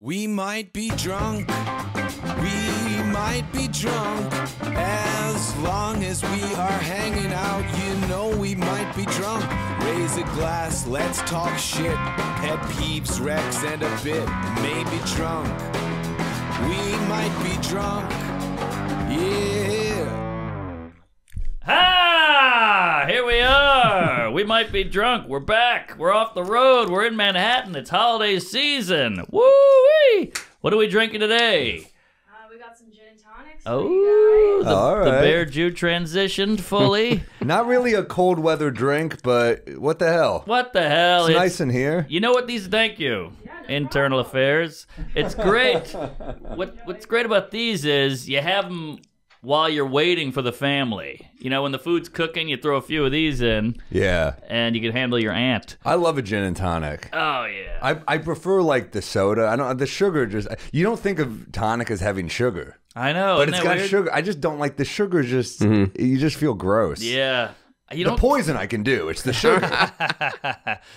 We might be drunk, we might be drunk, as long as we are hanging out, you know we might be drunk. Raise a glass, let's talk shit, head peeps, wrecks, and a bit, maybe drunk, we might be drunk, yeah. Ah, here we are, we might be drunk, we're back, we're off the road, we're in Manhattan, it's holiday season, woo! What are we drinking today? We got some gin and tonics. Oh, the Bear Jew transitioned fully. Not really a cold weather drink, but what the hell? What the hell? It's nice in here. You know what these? Thank you. Yeah, no internal problem. Affairs. It's great. What's great about these is you have them while you're waiting for the family. You know, when the food's cooking, you throw a few of these in. Yeah. And you can handle your aunt. I love a gin and tonic. Oh, yeah. I prefer, like, the soda. I don't, the sugar just, you don't think of tonic as having sugar. I know. But it's got weird? Sugar. I just don't like the sugar. Just, you just feel gross. Yeah. You don't, the poison I can do. It's the sugar.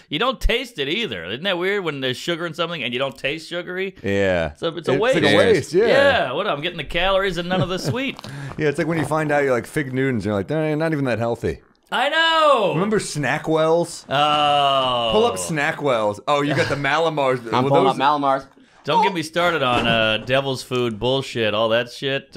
You don't taste it either. Isn't that weird when there's sugar in something and you don't taste sugary? Yeah. So it's a waste. It's like a waste, yeah. Yeah, what, I'm getting the calories and none of the sweet. Yeah, it's like when you find out you're like Fig Newtons, you're like, they're not even that healthy. I know! Remember Snackwells? Oh. Pull up Snackwells. Oh, you got the Malamars. I'm pulling up Malamars. Don't get me started on devil's food bullshit, all that shit.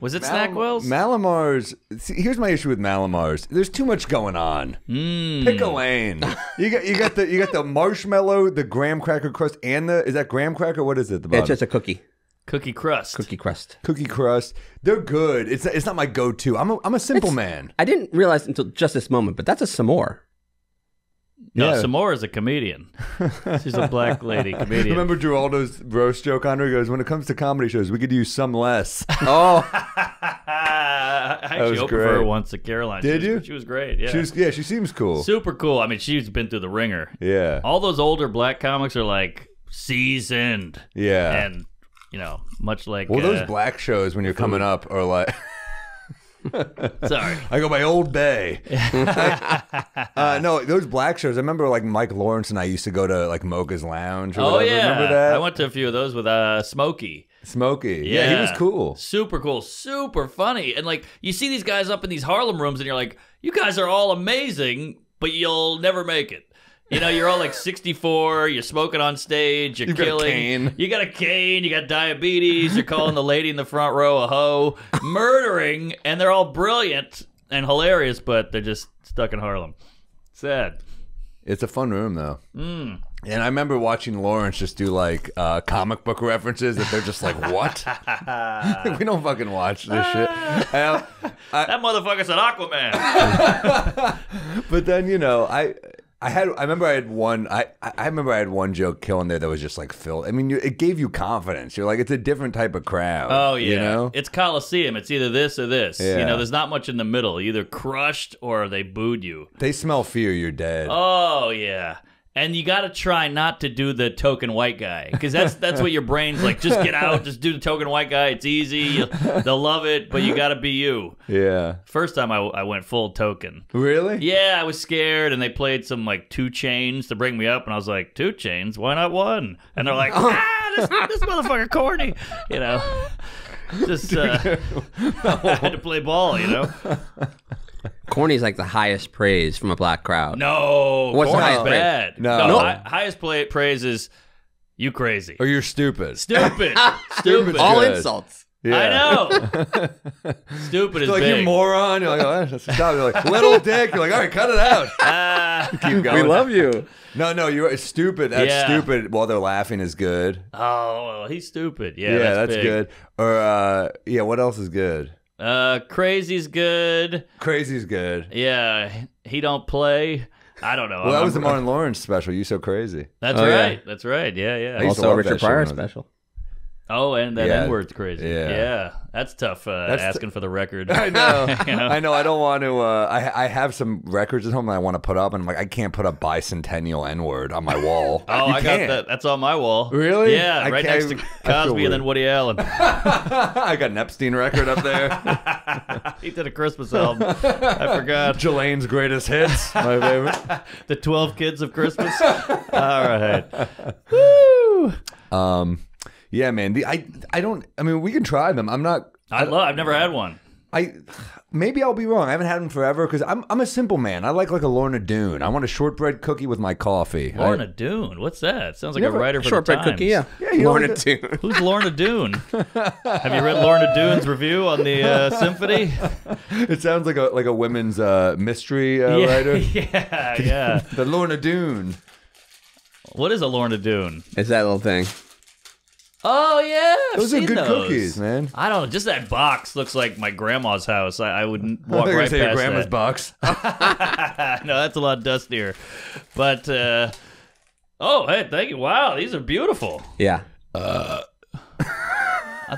Was it Snackwells? Malamars. See, here's my issue with Malamars. There's too much going on. Mm. Pick a lane. You got the marshmallow, the graham cracker crust, and the, is that graham cracker? What is it? The bottom? It's just a cookie. Cookie crust. Cookie crust. Cookie crust. They're good. It's not my go-to. I'm a simple man. I didn't realize until just this moment, but that's a s'more. No, yeah. Samora is a comedian. She's a black lady comedian. Remember Geraldo's roast joke on her? He goes, when it comes to comedy shows, we could use some less. Oh. I actually opened for her once at Caroline. Did you? She was great. Yeah. She seems cool. Super cool. I mean, she's been through the ringer. Yeah. All those older black comics are like seasoned. Yeah. And, you know, much like. Well, those black shows when you're coming up are like. Sorry, I go by Old Bay. No, those black shows. I remember like Mike Lawrence and I used to go to like Mocha's Lounge. Or whatever. Yeah, remember that? I went to a few of those with Smokey. Smokey, yeah, he was cool, super cool, super funny, and like you see these guys up in these Harlem rooms, and you're like, you guys are all amazing, but you'll never make it. You know, you're all like 64, you're smoking on stage, you're killing. You got a cane, you got diabetes, you're calling the lady in the front row a hoe, murdering, and they're all brilliant and hilarious, but they're just stuck in Harlem. Sad. It's a fun room, though. Mm. And I remember watching Lawrence just do like comic book references that they're just like, what? We don't fucking watch this shit. That motherfucker said Aquaman. But then, you know, I remember I had one joke killing there that was just like filled. I mean, it gave you confidence. You're like, it's a different type of crowd. Oh yeah, you know? It's Coliseum. It's either this or this. Yeah. You know, there's not much in the middle. Either crushed or they booed you. They smell fear. You're dead. Oh yeah. And you got to try not to do the token white guy because that's what your brain's like. Just get out. Just do the token white guy. It's easy. They'll love it, but you got to be you. Yeah. First time I went full token. Really? Yeah, I was scared, and they played some like 2 Chainz to bring me up, and I was like, 2 Chainz? Why not one? And they're like, ah, this motherfucker corny. You know, just I had to play ball, you know. Corny is like the highest praise from a black crowd. No, what's the highest praise? No. Highest praise is you crazy. Or you're stupid. Stupid. Stupid. All insults. Yeah. I know. Stupid is like, big. You're a moron. You're like, oh, that's a job. You're like, little dick. You're like, all right, cut it out. Keep going. We love you. No, you're stupid. That's stupid while they're laughing is good. Oh, he's stupid. Yeah, that's good. Or, yeah, what else is good? Crazy's good. Crazy's good. Yeah, he don't play. I don't know. Well, that was the Martin Lawrence special. You so crazy. That's right. Yeah. That's right. Yeah, yeah. Also Richard Pryor special. Oh, and that N-word's crazy. Yeah. That's tough asking for the record. I know. You know. I know. I don't want to. I have some records at home that I want to put up, and I'm like, I can't put up bicentennial N-word on my wall. Oh, I got that. That's on my wall. Really? Yeah, right next to Cosby and then Woody Allen. I got an Epstein record up there. He did a Christmas album. I forgot. Jelaine's Greatest Hits, my favorite. The 12 Kids of Christmas. All right. Woo! Yeah, man. I don't. I mean, we can try them. I'm not. I've never had one. Maybe I'll be wrong. I haven't had them forever because I'm a simple man. I like a Lorna Doone. I want a shortbread cookie with my coffee. Lorna Doone, what's that? Sounds like a writer for shortbread the Times. Cookie. Yeah, yeah. Lorna Doone. Who's Lorna Doone? Have you read Lorna Doone's review on the Symphony? It sounds like a women's mystery writer. Yeah, yeah. The Lorna Doone. What is a Lorna Doone? It's that little thing. Oh, yeah. Those are good cookies, man. I don't know. Just that box looks like my grandma's house. I wouldn't walk right past that. I was going to say your grandma's box. No, that's a lot dustier. But, oh, hey, thank you. Wow, these are beautiful. Yeah. I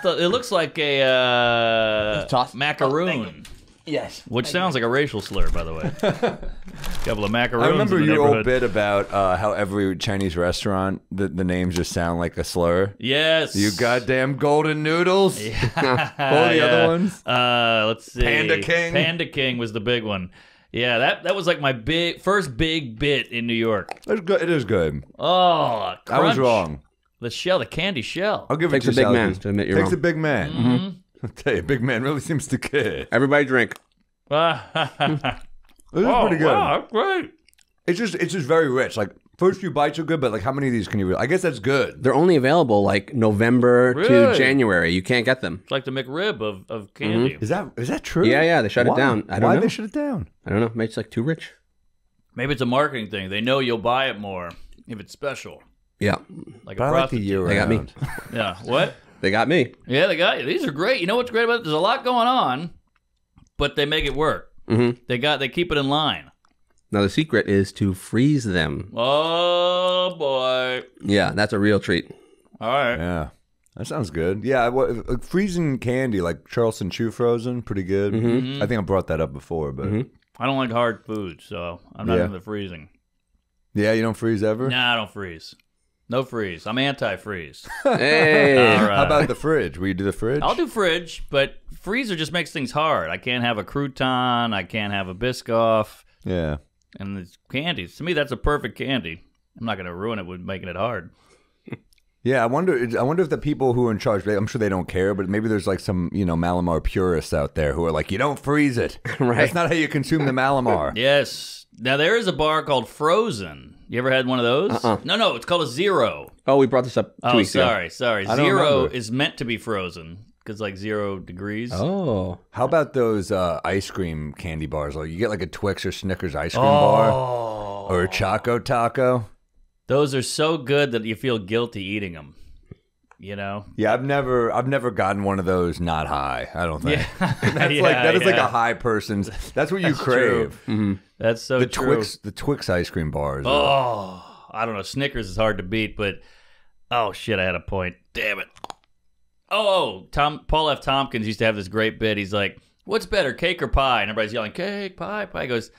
thought it looks like a macaroon. Oh, yes. Which sounds like a racial slur, by the way. A couple of macaroons. I remember in the your old bit about how every Chinese restaurant, the names just sound like a slur. Yes. You goddamn golden noodles. Yeah. All the other ones. Let's see. Panda King. Panda King was the big one. Yeah, that was like my first big bit in New York. It's good. It is good. Oh, crunch. I was wrong. The shell, the candy shell. I'll give it to you. Takes a big man to admit you're wrong. Takes a big man. Mm-hmm. I'll tell you, big man really seems to care. Everybody drink. This is pretty good. Wow, great. It's just very rich. Like, first few bites are good, but like, how many of these can you really? I guess that's good. They're only available like November to January. You can't get them. It's like the McRib of candy. Mm-hmm. Is that true? Yeah, yeah. They shut it down. I don't know. Why they shut it down? I don't know. Maybe it's like too rich. Maybe it's a marketing thing. They know you'll buy it more if it's special. Yeah. Like but a I like the year they around. Got me. Yeah. What? They got me. Yeah, they got you. These are great. You know what's great about it? There's a lot going on, but they make it work. Mm-hmm. They keep it in line. Now the secret is to freeze them. Oh boy. Yeah, that's a real treat. All right. Yeah, that sounds good. Yeah, freezing candy like Charleston Chew frozen, pretty good. Mm-hmm. I think I brought that up before, but I don't like hard food, so I'm not into freezing. Yeah, you don't freeze ever? Nah, I don't freeze. No freeze. I'm anti-freeze. Hey. All right. How about the fridge? Will you do the fridge? I'll do fridge, but freezer just makes things hard. I can't have a crouton. I can't have a Biscoff. Yeah. And it's candies. To me, that's a perfect candy. I'm not going to ruin it with making it hard. Yeah, I wonder if the people who are in charge, I'm sure they don't care, but maybe there's like some, you know, Malamar purists out there who are like, you don't freeze it. Right. That's not how you consume the Malamar. Yes. Now, there is a bar called Frozen. You ever had one of those? Uh-uh. No, it's called a Zero. Oh, we brought this up 2 weeks ago. Sorry. Zero is meant to be frozen because like 0 degrees. Oh. How about those ice cream candy bars? Like you get like a Twix or Snickers ice cream bar or a Choco Taco. Those are so good that you feel guilty eating them, you know? Yeah, I've never gotten one of those not high, I don't think. Yeah. That is like a high person's. That's what you crave. Mm-hmm. That's so true. The Twix ice cream bars. Oh, I don't know. Snickers is hard to beat, but oh, shit, I had a point. Damn it. Oh, Paul F. Tompkins used to have this great bit. He's like, what's better, cake or pie? And everybody's yelling, cake, pie, pie. He goes,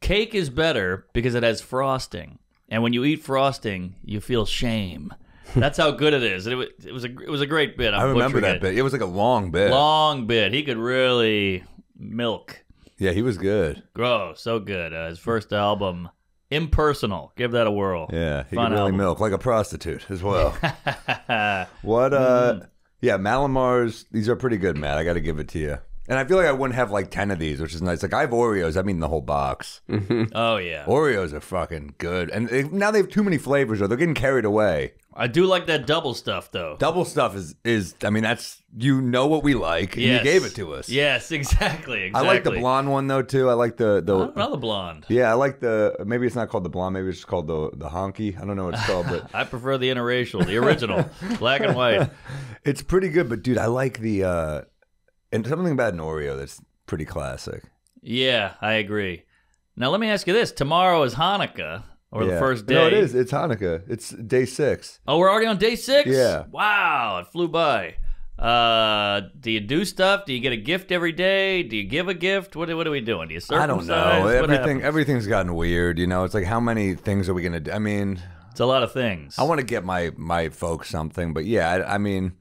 cake is better because it has frosting. And when you eat frosting, you feel shame. That's how good it is. It was a great bit. I remember that bit. It was like a long bit. Long bit. He could really milk. Yeah, he was good. Gross, so good. His first album, Impersonal. Give that a whirl. Yeah, he could really milk like a prostitute as well. What? Yeah, Malamars. These are pretty good, Matt. I got to give it to you. And I feel like I wouldn't have like 10 of these, which is nice. Like I have Oreos. I'm eating the whole box. Mm-hmm. Oh, yeah. Oreos are fucking good. And now they have too many flavors, though. They're getting carried away. I do like that double stuff, though. Double stuff is I mean, that's, you know what we like. And yes. You gave it to us. Yes, exactly. I like the blonde one, though, too. I like the I don't know the blonde. Yeah, I like the, maybe it's not called the blonde. Maybe it's just called the honky. I don't know what it's called, but. I prefer the interracial, the original, black and white. It's pretty good, but dude, I like the, and something about an Oreo that's pretty classic. Yeah, I agree. Now, let me ask you this. Tomorrow is Hanukkah, or the first day. No, it is. It's Hanukkah. It's day 6. Oh, we're already on day 6? Yeah. Wow, it flew by. Do you do stuff? Do you get a gift every day? Do you give a gift? What are we doing? Do you circumcise? I don't know. Everything's gotten weird, you know? It's like, how many things are we going to do? I mean... It's a lot of things. I want to get my folks something, but yeah, I mean...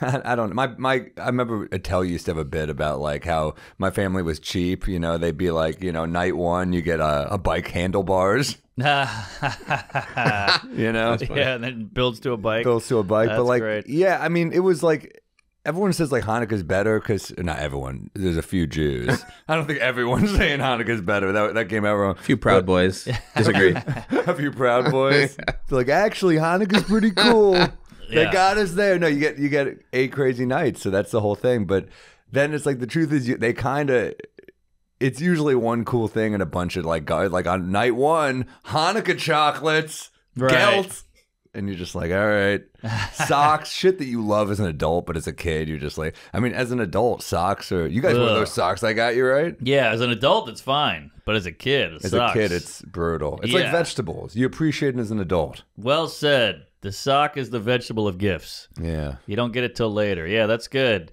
I don't know. I remember Attell used to have a bit about like how my family was cheap. You know, they'd be like, you know, night 1, you get a bike handlebars. You know? Yeah, and then builds to a bike. Builds to a bike. That's but like, great. Yeah, I mean, it was like, everyone says like Hanukkah's better because, not everyone, there's a few Jews. I don't think everyone's saying Hanukkah's better. That came out wrong. A few Proud Boys disagree. A few Proud Boys. They're like, actually, Hanukkah's pretty cool. Yeah. They got us there. No, you get 8 crazy nights, so that's the whole thing. But then it's like the truth is, they kind of, it's usually one cool thing and a bunch of like on night one, Hanukkah chocolates, right. Gelt, and you're just like, all right, socks, shit that you love as an adult, but as a kid, you're just like, I mean, as an adult, socks are, you guys want those socks I got you, right? Yeah, as an adult, it's fine, but as a kid, it sucks. As a kid, it's brutal. It's like vegetables. You appreciate it as an adult. Well said. The sock is the vegetable of gifts. Yeah. You don't get it till later. Yeah, that's good.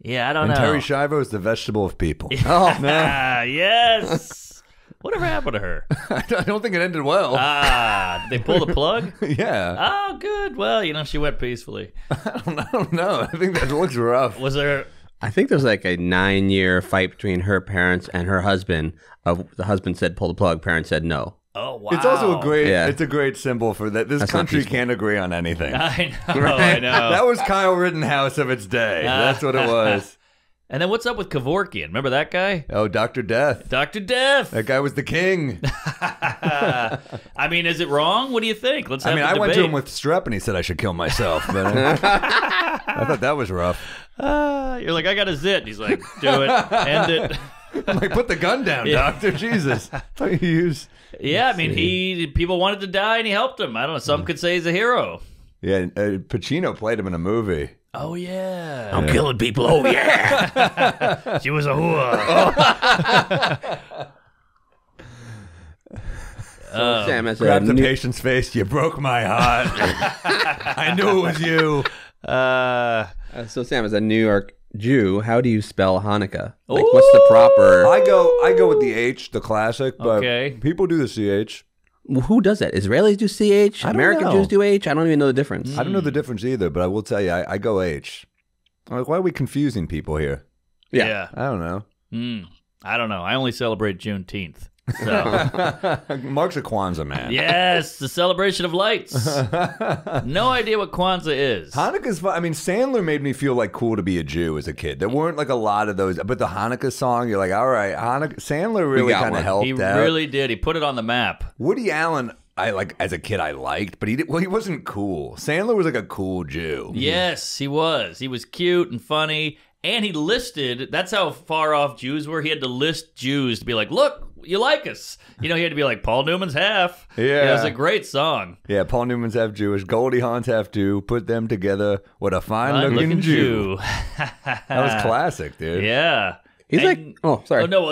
Yeah, I don't know. Terry Schiavo is the vegetable of people. Yeah. Oh, man. Yes. Whatever happened to her? I don't think it ended well. Ah, did they pull the plug? Yeah. Oh, good. Well, you know, she went peacefully. I don't know. I think that looks rough. Was there... I think there's like a 9-year fight between her parents and her husband. The husband said, pull the plug. Parents said, no. Oh, wow. It's also a great, it's a great symbol for that. This country can't agree on anything. I know, right? I know. That was Kyle Rittenhouse of its day. That's what it was. And then what's up with Kevorkian? Remember that guy? Oh, Dr. Death. Dr. Death. That guy was the king. I mean, is it wrong? What do you think? Let's have a debate. I went to him with strep and he said I should kill myself. But I thought that was rough. You're like, I got a zit. And he's like, do it. End it. I'm like, put the gun down, doctor. Jesus. Yeah, I mean, people wanted to die, and he helped them. I don't know. Some could say he's a hero. Yeah, Pacino played him in a movie. Oh, yeah. I'm killing people. Oh, yeah. She was a whore. Grab the patient's face. You broke my heart. I knew it was you. So, Sam, as a New York Jew, how do you spell Hanukkah? Like, what's the proper? I go with the H, the classic. But people do the CH. Who does that? Israelis do CH. American Jews do H. I don't even know the difference. I don't know the difference either. But I will tell you, I go H. I'm like, why are we confusing people here? Yeah, I don't know. I don't know. I only celebrate Juneteenth. So. Mark's a Kwanzaa man. Yes, the celebration of lights. No idea what Kwanzaa is. Hanukkah's fun. I mean, Sandler made me feel like cool to be a Jew as a kid. There weren't like a lot of those, but the Hanukkah song, you're like, all right, Hanukkah. Sandler really kind of helped out. He really did. He put it on the map. Woody Allen, as a kid, I liked, but he wasn't cool. Sandler was like a cool Jew. Yes, he was. He was cute and funny. And he listed, that's how far off Jews were. He had to list Jews to be like, look, you like us. You know, he had to be like, Paul Newman's half. Yeah. It was a great song. Yeah, Paul Newman's half Jewish. Goldie Hawn's half Jew. Put them together. What a fine-looking Jew. That was classic, dude. Yeah. He's like, oh, sorry. Oh, no,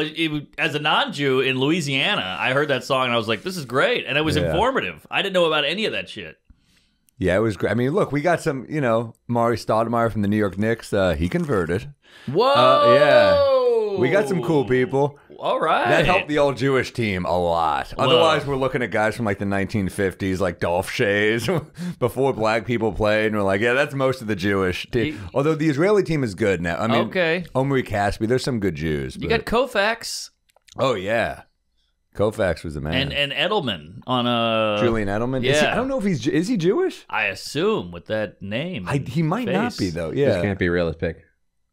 as a non-Jew in Louisiana, I heard that song and I was like, this is great. And it was informative. I didn't know about any of that shit. Yeah, it was great. I mean, look, we got some, you know, Mari Stoudemire from the New York Knicks. He converted. Whoa! Yeah. We got some cool people. All right. That helped the old Jewish team a lot. Whoa. Otherwise, we're looking at guys from like the 1950s, like Dolph Shays, before black people played, and we're like, yeah, that's most of the Jewish team. Although the Israeli team is good now. I mean, Omri Caspi, there's some good Jews. But... You got Koufax. Oh, yeah. Koufax was the man, and Edelman on a Julian Edelman. Yeah, I don't know if is he Jewish. I assume with that name, he might not be though. Yeah, this can't be real as pick.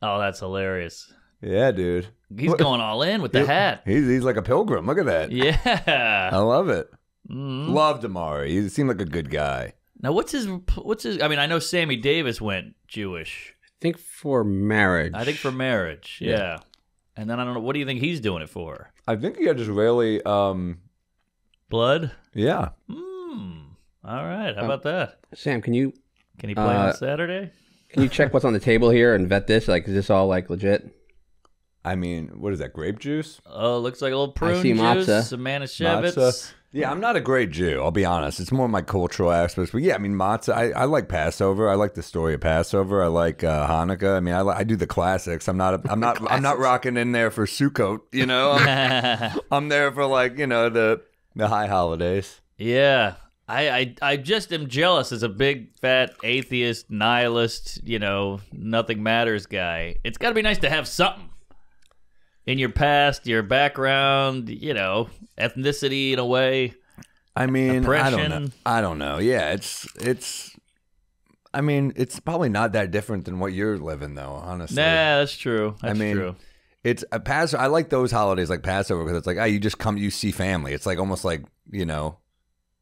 Oh, that's hilarious. Yeah, dude, he's going all in with the hat. He's like a pilgrim. Look at that. Yeah, I love it. Loved Amari. He seemed like a good guy. Now, what's his? I mean, I know Sammy Davis went Jewish. I think for marriage. Yeah. And then I don't know, what do you think he's doing it for? I think he had Israeli blood. Yeah. All right. How about that? Sam, can you play on Saturday? Can you check what's on the table here and vet this? Like, is this all like legit? I mean, what is that? Grape juice? Oh, looks like a little prune juice. Matzah. Some manischewitz. Matzah. Yeah, I'm not a great Jew, I'll be honest. It's more my cultural aspects. But yeah, I mean, matzah. I like Passover. I like the story of Passover. I like Hanukkah. I mean, I do the classics. I'm not rocking in there for Sukkot. You know, I'm there for like, you know, the high holidays. Yeah, I just am jealous as a big fat atheist nihilist. You know, nothing matters guy. It's got to be nice to have something. In your past, your background, you know, ethnicity in a way. I mean, oppression. I don't know. Yeah, it's. I mean, it's probably not that different than what you're living, though. Honestly, nah, that's true. That's true. It's a Passover. I like those holidays like Passover because it's like, oh, you just come, you see family. It's like almost like, you know,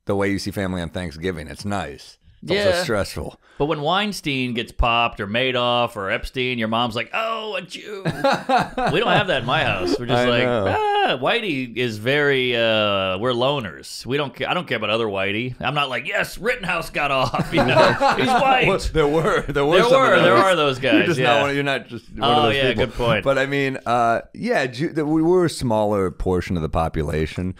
the way you see family on Thanksgiving. It's nice. It's also stressful. But when Weinstein gets popped or Madoff or Epstein, your mom's like, oh, a Jew. We don't have that in my house. We're just like, ah, Whitey is very, we're loners. We don't care. I don't care about other Whitey. I'm not like, yes, Rittenhouse got off. You know, he's white. Well, there are those guys. You're just not one of those people. Good point. But I mean, yeah, we were a smaller portion of the population.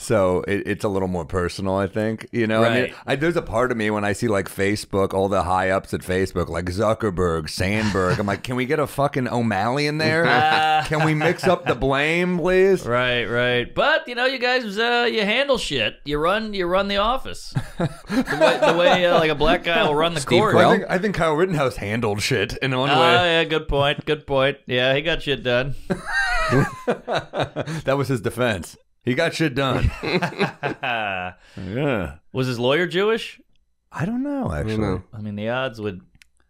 So it's a little more personal, I think. You know, right. I mean, there's a part of me when I see like Facebook, all the high ups at Facebook, like Zuckerberg, Sandberg. I'm like, can we get a fucking O'Malley in there? Can we mix up the blame, please? Right, right. But you know, you guys, you handle shit. You run the office. the way like a black guy will run the court. I think Kyle Rittenhouse handled shit in one way. Oh yeah, good point. Good point. Yeah, he got shit done. That was his defense. He got shit done. Yeah. Was his lawyer Jewish? I don't know, actually. I mean, the odds would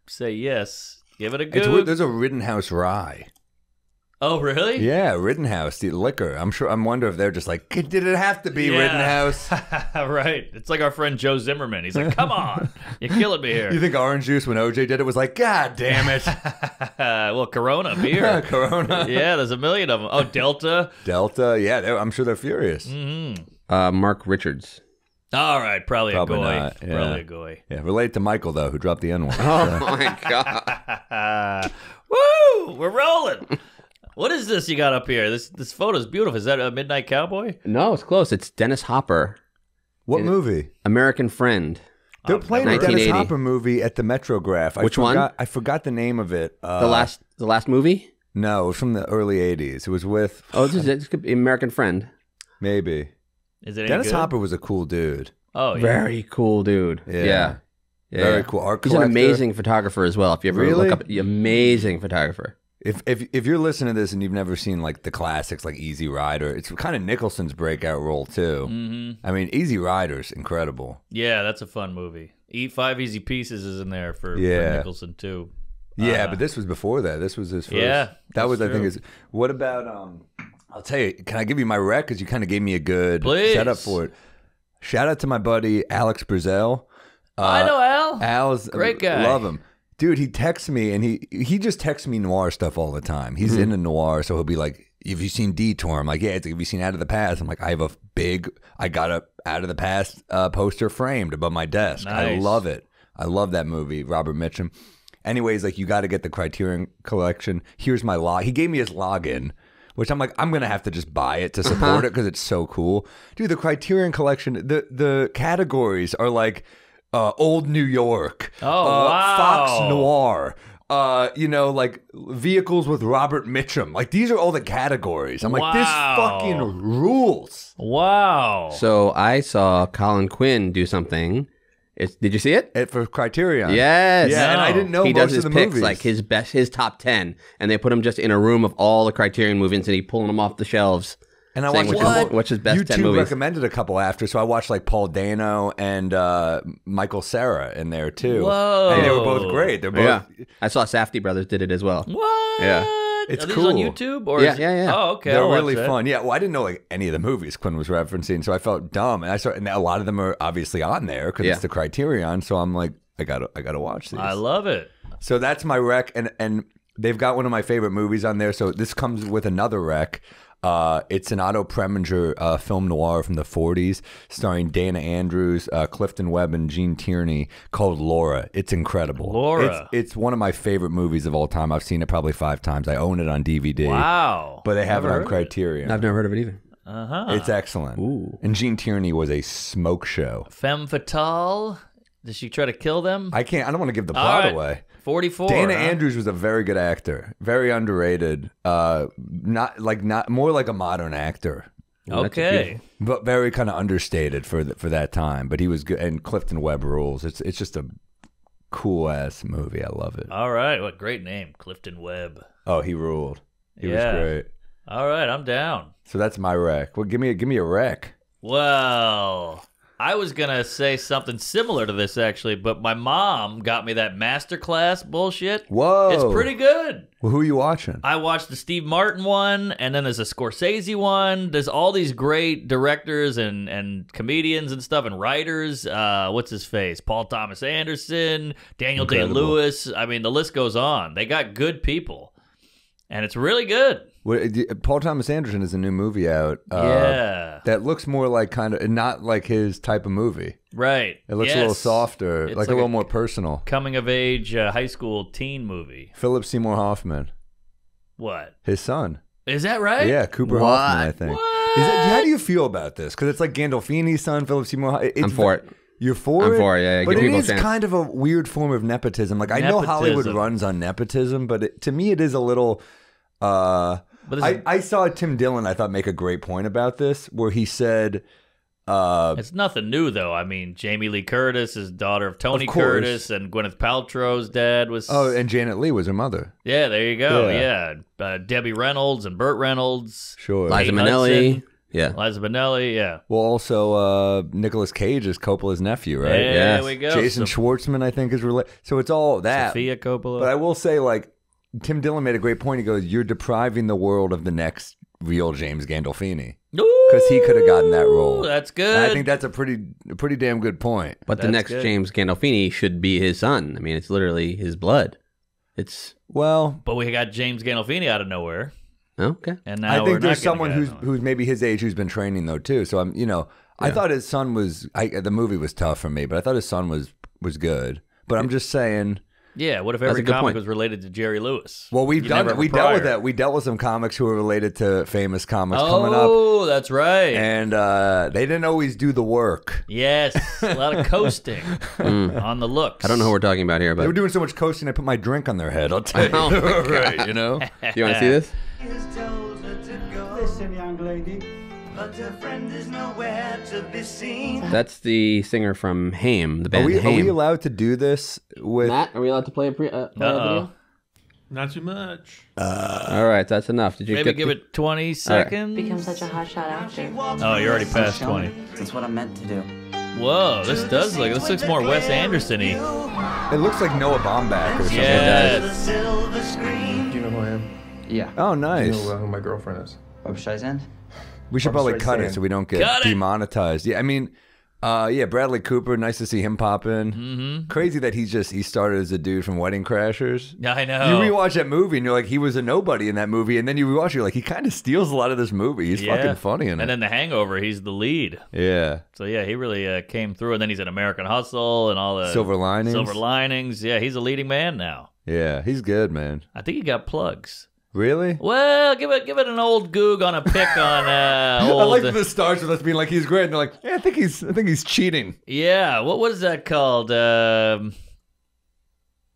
say yes. Give it a go. There's a Rittenhouse rye. Oh, really? Yeah, Rittenhouse, the liquor. I wonder if they're just like, did it have to be Rittenhouse? Right. It's like our friend Joe Zimmerman. He's like, come on. You're killing me here. You think orange juice when OJ did it was like, God damn it. Well, Corona beer. Corona. Yeah, there's a million of them. Oh, Delta. Delta. Yeah, I'm sure they're furious. Mm-hmm. Mark Richards. All right, probably a goy. Not, yeah. Probably a goy. Yeah, relate to Michael, though, who dropped the N-word. Oh, my God. Woo! We're rolling. What is this you got up here? This photo is beautiful. Is that a Midnight Cowboy? No, it's close. It's Dennis Hopper. What movie? American Friend. They're playing a Dennis Hopper movie at the Metrograph. Which one? I forgot the name of it. The last movie? No, it was from the early 80s. It was with... Oh, this could be American Friend. Maybe. Is it Dennis Hopper was a cool dude. Oh, yeah. Very cool dude. Yeah. Very cool. Art collector. He's an amazing photographer as well. If you ever look up... Amazing photographer. If you're listening to this and you've never seen like the classics like Easy Rider, it's kind of Nicholson's breakout role too. Mm-hmm. I mean, Easy Rider's incredible. Yeah, that's a fun movie. Eat 5 Easy Pieces is in there for Nicholson too. Yeah, but this was before that. This was his first. Yeah, that was true. I think is. What about I'll tell you. Can I give you my rec? Because you kind of gave me a good setup for it. Shout out to my buddy Alex Brazel. I know Al. Al's great guy. Love him. Dude, he texts me, and he just texts me noir stuff all the time. He's into noir, so he'll be like, have you seen Detour? I'm like, yeah. It's like, have you seen Out of the Past? I'm like, I got a Out of the Past poster framed above my desk. Nice. I love it. I love that movie, Robert Mitchum. Anyways, like, you got to get the Criterion Collection. Here's my log. He gave me his login, which I'm like, I'm going to have to just buy it to support it because it's so cool. Dude, the Criterion Collection, the categories are like, Old New York, wow. Fox Noir, you know, like vehicles with Robert Mitchum. Like, these are all the categories. I'm like, this fucking rules. Wow. So I saw Colin Quinn do something. Did you see it? For Criterion. Yes. Yeah, no. And I didn't know most of his picks, like his top 10, and they put him just in a room of all the Criterion movies, and he pulling them off the shelves. And I watched his best 10 movies. YouTube recommended a couple after, so I watched like Paul Dano and Michael Cera in there too. Whoa. And they were both great. They're both. Yeah. I saw Safdie Brothers did it as well. What? Yeah. It's cool. Are these on YouTube? Or yeah. Oh, okay. They're really fun. Yeah, well, I didn't know like any of the movies Quinn was referencing, so I felt dumb. And and a lot of them are obviously on there because it's the Criterion, so I'm like, I gotta watch these. I love it. So that's my rec, and they've got one of my favorite movies on there, so this comes with another rec. It's an Otto Preminger film noir from the 40s starring Dana Andrews, Clifton Webb, and Gene Tierney called Laura. It's incredible. Laura. It's one of my favorite movies of all time. I've seen it probably 5 times. I own it on DVD. Wow. But they have it on Criterion. I've never heard of it either. Uh-huh. It's excellent. Ooh. And Gene Tierney was a smoke show. Femme fatale. Does she try to kill them? I don't want to give the plot away. 44. Dana Andrews was a very good actor, very underrated. More like a modern actor. Okay, but very kind of understated for that time. But he was good, and Clifton Webb rules. It's just a cool ass movie. I love it. All right, what great name, Clifton Webb. Oh, he ruled. He was great. All right, I'm down. So that's my rec. Well, give me a rec. Well. I was going to say something similar to this, actually, but my mom got me that Masterclass bullshit. Whoa. It's pretty good. Well, who are you watching? I watched the Steve Martin one, and then there's a Scorsese one. There's all these great directors and comedians and stuff and writers. What's his face? Paul Thomas Anderson, Daniel Day-Lewis. I mean, the list goes on. They got good people, and it's really good. Paul Thomas Anderson has a new movie out. Yeah. That looks more like kind of, not like his type of movie. Right. It looks a little softer, like a little more personal. Coming of age high school teen movie. Philip Seymour Hoffman. What? His son. Is that right? Yeah, Cooper Hoffman, I think. What? Is that, how do you feel about this? Because it's like Gandolfini's son, Philip Seymour Hoffman. I'm for it. You're for it? I'm for it, yeah. But it is kind of a weird form of nepotism. Like, I know Hollywood runs on nepotism, but to me it is a little... I saw Tim Dillon, I thought, make a great point about this, where he said... it's nothing new, though. I mean, Jamie Lee Curtis is daughter of Tony Curtis, and Gwyneth Paltrow's dad was... Oh, and Janet Leigh was her mother. Yeah, there you go, yeah. Debbie Reynolds and Burt Reynolds. Sure. Liza Minnelli. Yeah. Liza Minnelli, yeah. Well, also, Nicolas Cage is Coppola's nephew, right? Yeah, there we go. Jason Schwartzman, I think, is related. So it's all that. Sophia Coppola. But I will say, like... Tim Dillon made a great point. He goes, you're depriving the world of the next real James Gandolfini. Because he could have gotten that role. That's good. And I think that's a pretty damn good point. But the next James Gandolfini should be his son. I mean, it's literally his blood. It's... Well... But we got James Gandolfini out of nowhere. Okay. And now I think there's someone who's maybe his age who's been training, though, too. So, I'm, you know, I thought his son was... the movie was tough for me, but I thought his son was good. But I'm just saying... Yeah, what if every comic was related to Jerry Lewis? Well, we've done it. We dealt with that. We dealt with some comics who were related to famous comics coming up. Oh, that's right. And they didn't always do the work. Yes, a lot of coasting on the looks. I don't know who we're talking about here, but... They were doing so much coasting, I put my drink on their head. I'll tell you. Oh, right, you know? Do you want to see this? Jesus told her to go. Listen, young lady. But her friend is nowhere to be seen. That's the singer from Haim, the band Haim. Are we allowed to do this with... Matt, are we allowed to play a video? Not too much. All right, that's enough. Did you maybe give it 20 seconds? Right. Become such a hot shot actor. Oh, you're already past 20. That's what I meant to do. Whoa, this looks more Wes Anderson-y. It looks like Noah Baumbach or something. Yes. Do you know who I am? Yeah. Oh, nice. Do you know who my girlfriend is? Bob Streisand? We should probably cut it so we don't get demonetized. Yeah, I mean, yeah, Bradley Cooper, nice to see him pop in. Crazy that he started as a dude from Wedding Crashers. I know. You rewatch that movie and you're like, he was a nobody in that movie, and then you rewatch it, you're like, he kind of steals a lot of this movie. He's fucking funny in it. And then The Hangover, he's the lead. Yeah. So yeah, he really came through, and then he's in American Hustle and all the Silver Linings. Silver Linings. Yeah, he's a leading man now. Yeah, he's good, man. I think he got plugs. Really? Well, give it an old goog on a pick on old... I like that this starts with us being like, he's great, and they're like, yeah, I think he's cheating. Yeah, what is that called? Yeah,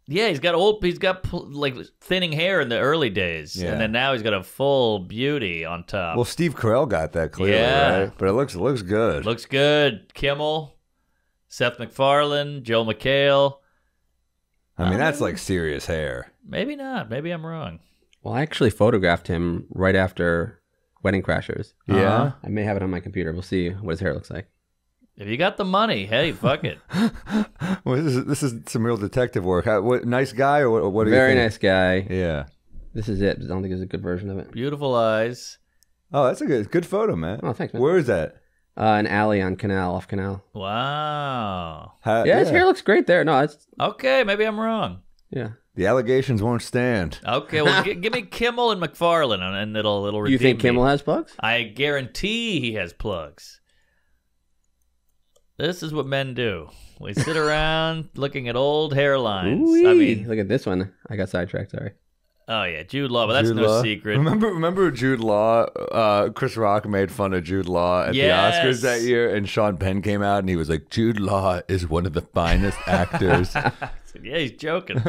he's got like thinning hair in the early days, and then now he's got a full beauty on top. Well, Steve Carell got that clearly, right? But it looks good. Looks good. Kimmel, Seth MacFarlane, Joel McHale. I mean, that's like serious hair. Maybe not. Maybe I'm wrong. Well, I actually photographed him right after Wedding Crashers. Yeah. I may have it on my computer. We'll see what his hair looks like. If you got the money, hey, fuck it. Well, this is some real detective work. Nice guy or what do you think? Very nice guy. Yeah. This is it. I don't think there's a good version of it. Beautiful eyes. Oh, that's a good photo, man. Oh, thanks, man. Where is that? An alley on Canal, off Canal. Wow. Yeah, his hair looks great there. No, it's... Okay, maybe I'm wrong. Yeah. The allegations won't stand. Okay, well, give me Kimmel and McFarlane, and it'll redeem. You think Kimmel has plugs? I guarantee he has plugs. This is what men do. We sit around looking at old hairlines. Ooh-wee. I mean, look at this one. I got sidetracked. Sorry. Oh yeah, Jude Law, but that's no secret. Remember Jude Law? Chris Rock made fun of Jude Law at the Oscars that year, and Sean Penn came out and he was like, "Jude Law is one of the finest actors." Yeah, he's joking.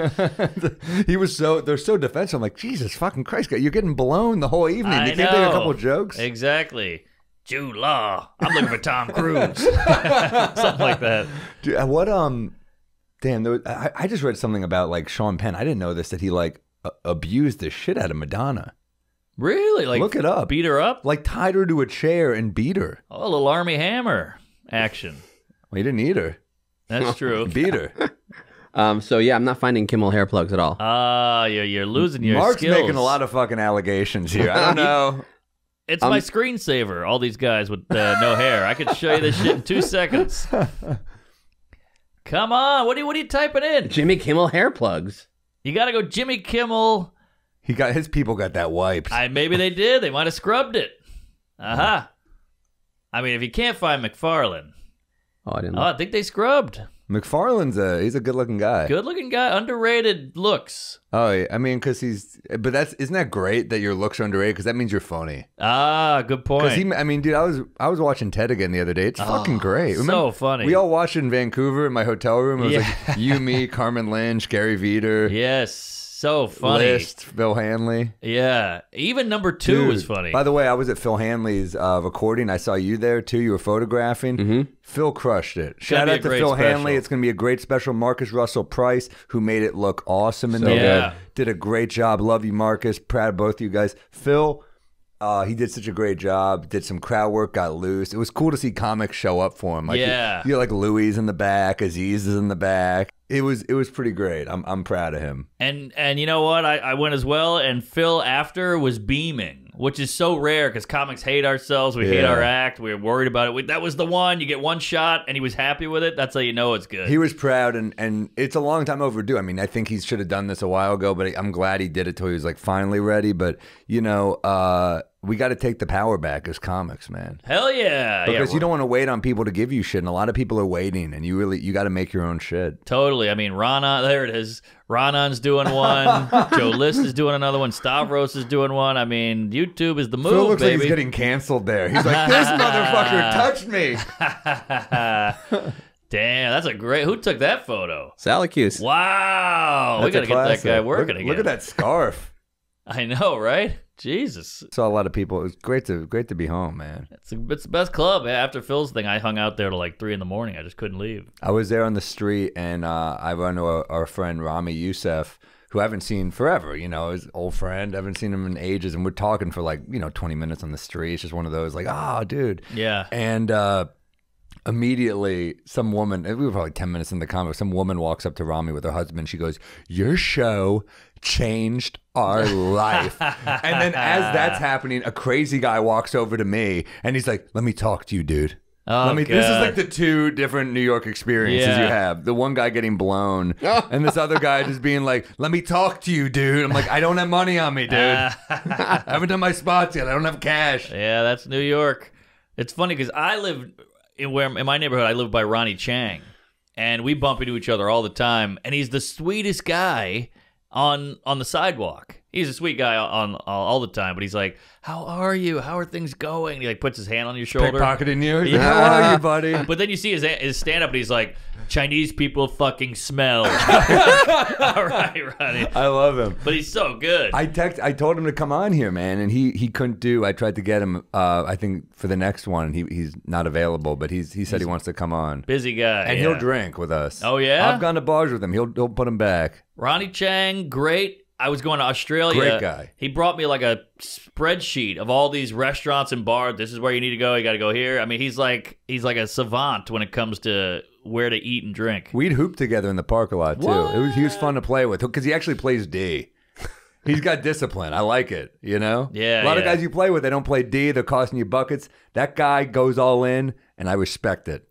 He was they're so defensive. I'm like, Jesus fucking Christ, you're getting blown the whole evening. You can't take a couple jokes? Exactly. Jude Law. I'm looking for Tom Cruise. Something like that. Dude, what? Damn. I just read something about like Sean Penn. I didn't know this, that he like abused the shit out of Madonna. Really? Like, look it up. Beat her up? Like tied her to a chair and beat her. Oh, a little Army Hammer action. Well, you didn't eat her. That's true. Beat her. So yeah, I'm not finding Kimmel hair plugs at all. You're losing your skills. Mark's making a lot of fucking allegations here. I don't know. It's my screensaver. All these guys with no hair. I could show you this shit in 2 seconds. Come on, what are you typing in? Jimmy Kimmel hair plugs. You gotta go, Jimmy Kimmel. He got his people got that wiped. Maybe they did. They might have scrubbed it. Uh-huh. I mean, if you can't find McFarlane. Oh, I didn't. I think they scrubbed. McFarlane's he's a good-looking guy. Good-looking guy, underrated looks. Oh, yeah. I mean, because he's, but that's, isn't that great that your looks are underrated? Because that means you're phony. Ah, good point. Because I mean, dude, I was watching Ted again the other day. It's fucking great. Remember, so funny. We all watched it in Vancouver in my hotel room. It was like you, me, Carmen Lynch, Gary Veeder. Yes, so funny. List, Bill Hanley. Yeah, even number two was funny. By the way, I was at Phil Hanley's recording. I saw you there too. You were photographing. Phil crushed it. Shout out to Phil Hanley. It's going to be a great special. Marcus Russell Price, who made it look awesome and did a great job. Love you, Marcus. Proud of both of you guys. Phil, he did such a great job. Did some crowd work, got loose. It was cool to see comics show up for him. Like, you're like Louis in the back, Aziz is in the back. It was pretty great. I'm proud of him. And you know what? I went as well, and Phil after was beaming, which is so rare because comics hate ourselves. We hate our act. We're worried about it. That was the one. You get one shot, and he was happy with it. That's how you know it's good. He was proud, and it's a long time overdue. I mean, I think he should have done this a while ago, but I'm glad he did it till he was like finally ready. But, you know, we got to take the power back as comics, man. Hell yeah. Because you don't want to wait on people to give you shit, and a lot of people are waiting, and you got to make your own shit. Totally. I mean, Rana, there it is. Ranan's doing one. Joe List is doing another one. Stavros is doing one. I mean, YouTube is the move, Phil looks baby. Like he's getting canceled there. He's like, this motherfucker touched me. Damn, that's a great... Who took that photo? Salacuse. Wow. That's we got to get that guy working again. Look at that scarf. I know, right? Jesus. Saw a lot of people. It was great to be home, man. It's the best club. After Phil's thing, I hung out there till like 3 in the morning. I just couldn't leave. I was there on the street, and I run to our friend Rami Youssef, who I haven't seen forever. You know, his old friend. I haven't seen him in ages, and we're talking for like, you know, 20 minutes on the street. It's just one of those like, oh, dude. Yeah. And immediately some woman, we were probably 10 minutes in the comic, some woman walks up to Rami with her husband. She goes, your show changed our life. And then as that's happening, a crazy guy walks over to me and he's like, let me talk to you, dude. Oh, let me, this is like the two different New York experiences you have. The one guy getting blown and this other guy just being like, let me talk to you, dude. I'm like, I don't have money on me, dude. I haven't done my spots yet. I don't have cash. Yeah, that's New York. It's funny because I live in my neighborhood. I live by Ronnie Chang and we bump into each other all the time, and he's the sweetest guy on the sidewalk. He's a sweet guy all the time, but he's like, how are you? How are things going? And he like puts his hand on your shoulder. Pickpocketing you. Yeah. How are you, buddy? But then you see his stand-up, and he's like, Chinese people fucking smell. All right, Ronnie. I love him. But he's so good. I told him to come on here, man, and he couldn't do. I tried to get him, I think, for the next one. He's not available, but he said he wants to come on. Busy guy. And he'll drink with us. Oh, yeah? I've gone to bars with him. He'll put him back. Ronnie Chang, great. I was going to Australia. Great guy. He brought me like a spreadsheet of all these restaurants and bars. This is where you need to go. You got to go here. I mean, he's like a savant when it comes to where to eat and drink. We'd hoop together in the park a lot too. He was fun to play with because he actually plays D. He's got discipline. I like it. You know. Yeah. A lot of guys you play with, they don't play D. They're costing you buckets. That guy goes all in, and I respect it.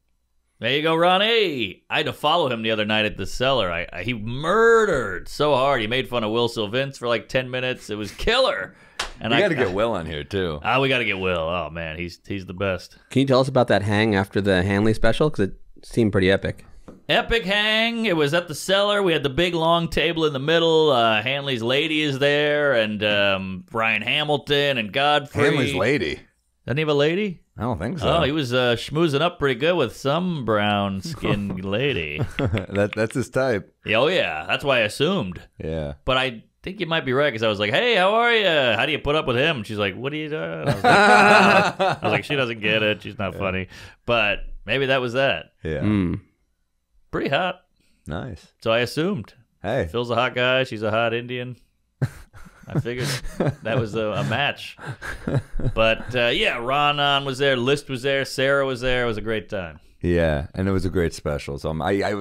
There you go, Ronnie. I had to follow him the other night at the Cellar. He murdered so hard. He made fun of Will Sylvince for like 10 minutes. It was killer. And we got to get Will on here, too. We got to get Will. Oh, man, he's the best. Can you tell us about that hang after the Hanley special? Because it seemed pretty epic. Epic hang. It was at the Cellar. We had the big, long table in the middle. Hanley's lady is there, and Ryan Hamilton and Godfrey. Hanley's lady? Doesn't he have a lady? I don't think so. Oh, he was schmoozing up pretty good with some brown-skinned lady. That's his type. Oh, yeah. That's why I assumed. Yeah. But I think you might be right, because I was like, hey, how are you? How do you put up with him? And she's like, what are you doing? I was like, I was like, she doesn't get it. She's not funny. But maybe that was that. Yeah. Pretty hot. Nice. So I assumed. Hey. Phil's a hot guy. She's a hot Indian. I figured that was a match. But yeah, Ronan was there, List was there, Sarah was there. It was a great time. Yeah, and it was a great special. So I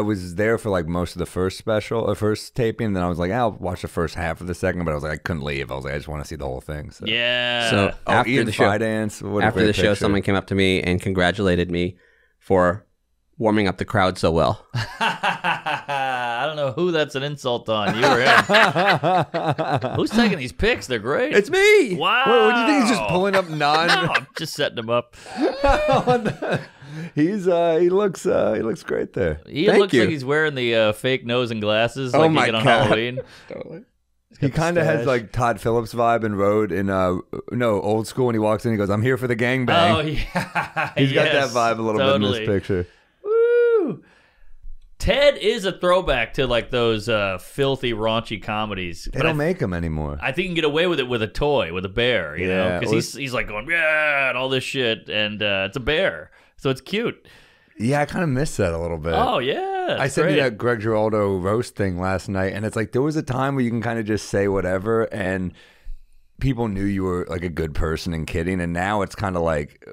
was there for like most of the first special, first taping. And then I was like, I'll watch the first half of the second, but I was like, I couldn't leave. I was like, I just want to see the whole thing. So. Yeah. So after the show, after the show, someone came up to me and congratulated me for warming up the crowd so well. I don't know who that's an insult on. You or him. Who's taking these picks? They're great. It's me. Wow. Wait, what do you think? He's just pulling up non. No, I'm just setting him up. He's he looks great there. He looks like he's wearing the fake nose and glasses like he did on Halloween. Totally. He kind of has like Todd Phillips vibe and Road in Old School when he walks in. He goes, "I'm here for the gangbang." Oh yeah, he's got that vibe a little bit in this picture. Woo! Ted is a throwback to like those filthy, raunchy comedies. They don't make them anymore. I think you can get away with it with a toy, with a bear, you know, because he's like going yeah and all this shit, and it's a bear. So it's cute. Yeah, I kind of miss that a little bit. Oh, yeah. I sent you that Greg Giraldo roast thing last night, and it's like there was a time where you can kind of just say whatever, and people knew you were like a good person and kidding, and now it's kind of like,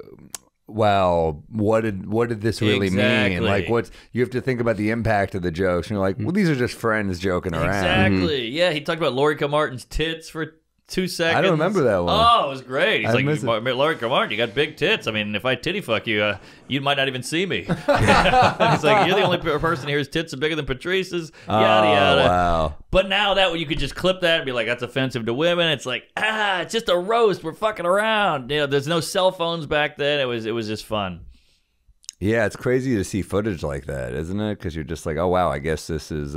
well, what did this really mean? Like, you have to think about the impact of the jokes, and you're like, well, these are just friends joking around. Exactly. Mm-hmm. Yeah, he talked about Lorica Martin's tits for 2 seconds. I don't remember that one. Oh, it was great. He's like, Lorica Martin, you got big tits. I mean, if I titty fuck you, you might not even see me. He's like, you're the only person here whose tits are bigger than Patrice's. Yada, yada. Wow. But now that you could just clip that and be like, that's offensive to women. It's like, it's just a roast. We're fucking around. You know, there's no cell phones back then. It was just fun. Yeah, it's crazy to see footage like that, isn't it? Because you're just like, oh, wow, I guess this is...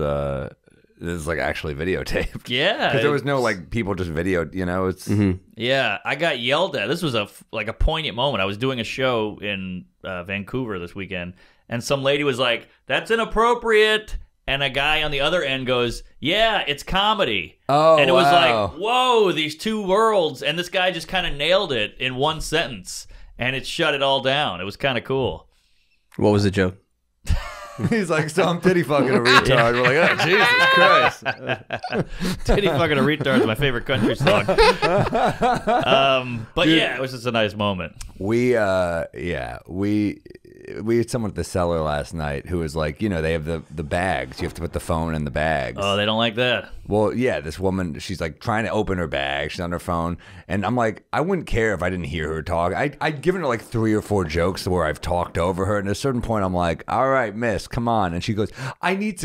This is like actually videotaped. Yeah. Because there was no like people just videoed, you know? It's Yeah, I got yelled at. This was like a poignant moment. I was doing a show in Vancouver this weekend, and some lady was like, that's inappropriate. And a guy on the other end goes, yeah, it's comedy. Oh, and it was like, whoa, these two worlds. And this guy just kind of nailed it in one sentence, and it shut it all down. It was kind of cool. What was the joke? He's like, so I'm titty fucking a retard. We're like, oh, Jesus Christ. Titty fucking a retard is my favorite country song. But dude, yeah, it was just a nice moment. We had someone at the cellar last night who was like, you know, they have the bags. You have to put the phone in the bags. Oh, they don't like that. Well, yeah, this woman, she's like trying to open her bag. She's on her phone. And I'm like, I wouldn't care if I didn't hear her talk. I'd given her like 3 or 4 jokes where I've talked over her. And at a certain point, I'm like, all right, miss, come on. And she goes, I need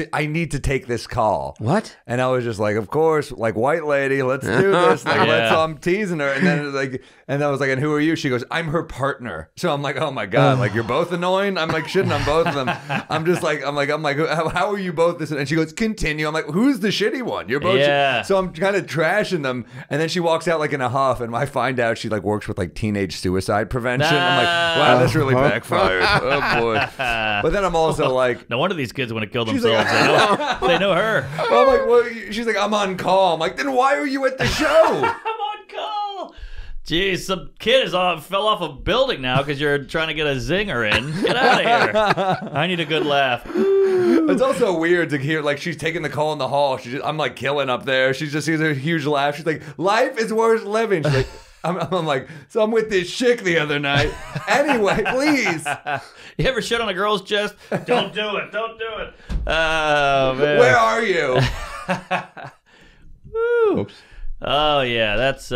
to take this call. What? And I was just like, of course, like white lady, let's do this. Like, I'm teasing her. And then it was like, and I was like, and who are you? She goes, I'm her partner. So I'm like, oh my God, like you're both annoying. I'm like shitting on both of them. I'm like how are you both this? And she goes, continue. I'm like, who's the shitty one? You're both. Yeah. So I'm kind of trashing them, and then she walks out like in a huff. And I find out she like works with like teenage suicide prevention. I'm like, wow, that's really backfired. Oh boy. But then I'm also like, no wonder these kids want to kill themselves. Like, they know her. Well, I'm like, well, she's like, I'm on call. I'm like, then why are you at the show? I'm on call. Jeez, some kid fell off a building now because you're trying to get a zinger in. Get out of here. I need a good laugh. It's also weird to hear, like, she's taking the call in the hall. I'm, like, killing up there. She just sees a huge laugh. She's like, life is worth living. She's like, I'm like, so I'm with this chick the other night. Anyway, please. You ever shit on a girl's chest? Don't do it. Don't do it. Oh, man. Where are you? Woo. Oops. Oh yeah, that's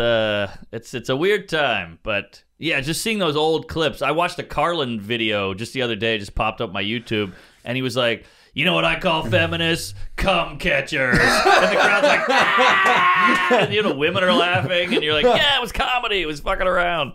it's a weird time, but yeah, just seeing those old clips. I watched a Carlin video just the other day, just popped up my YouTube, and he was like, you know what I call feminists? Cum catchers. And the crowd's like, ah! And you know, women are laughing, and you're like, yeah, it was comedy, it was fucking around.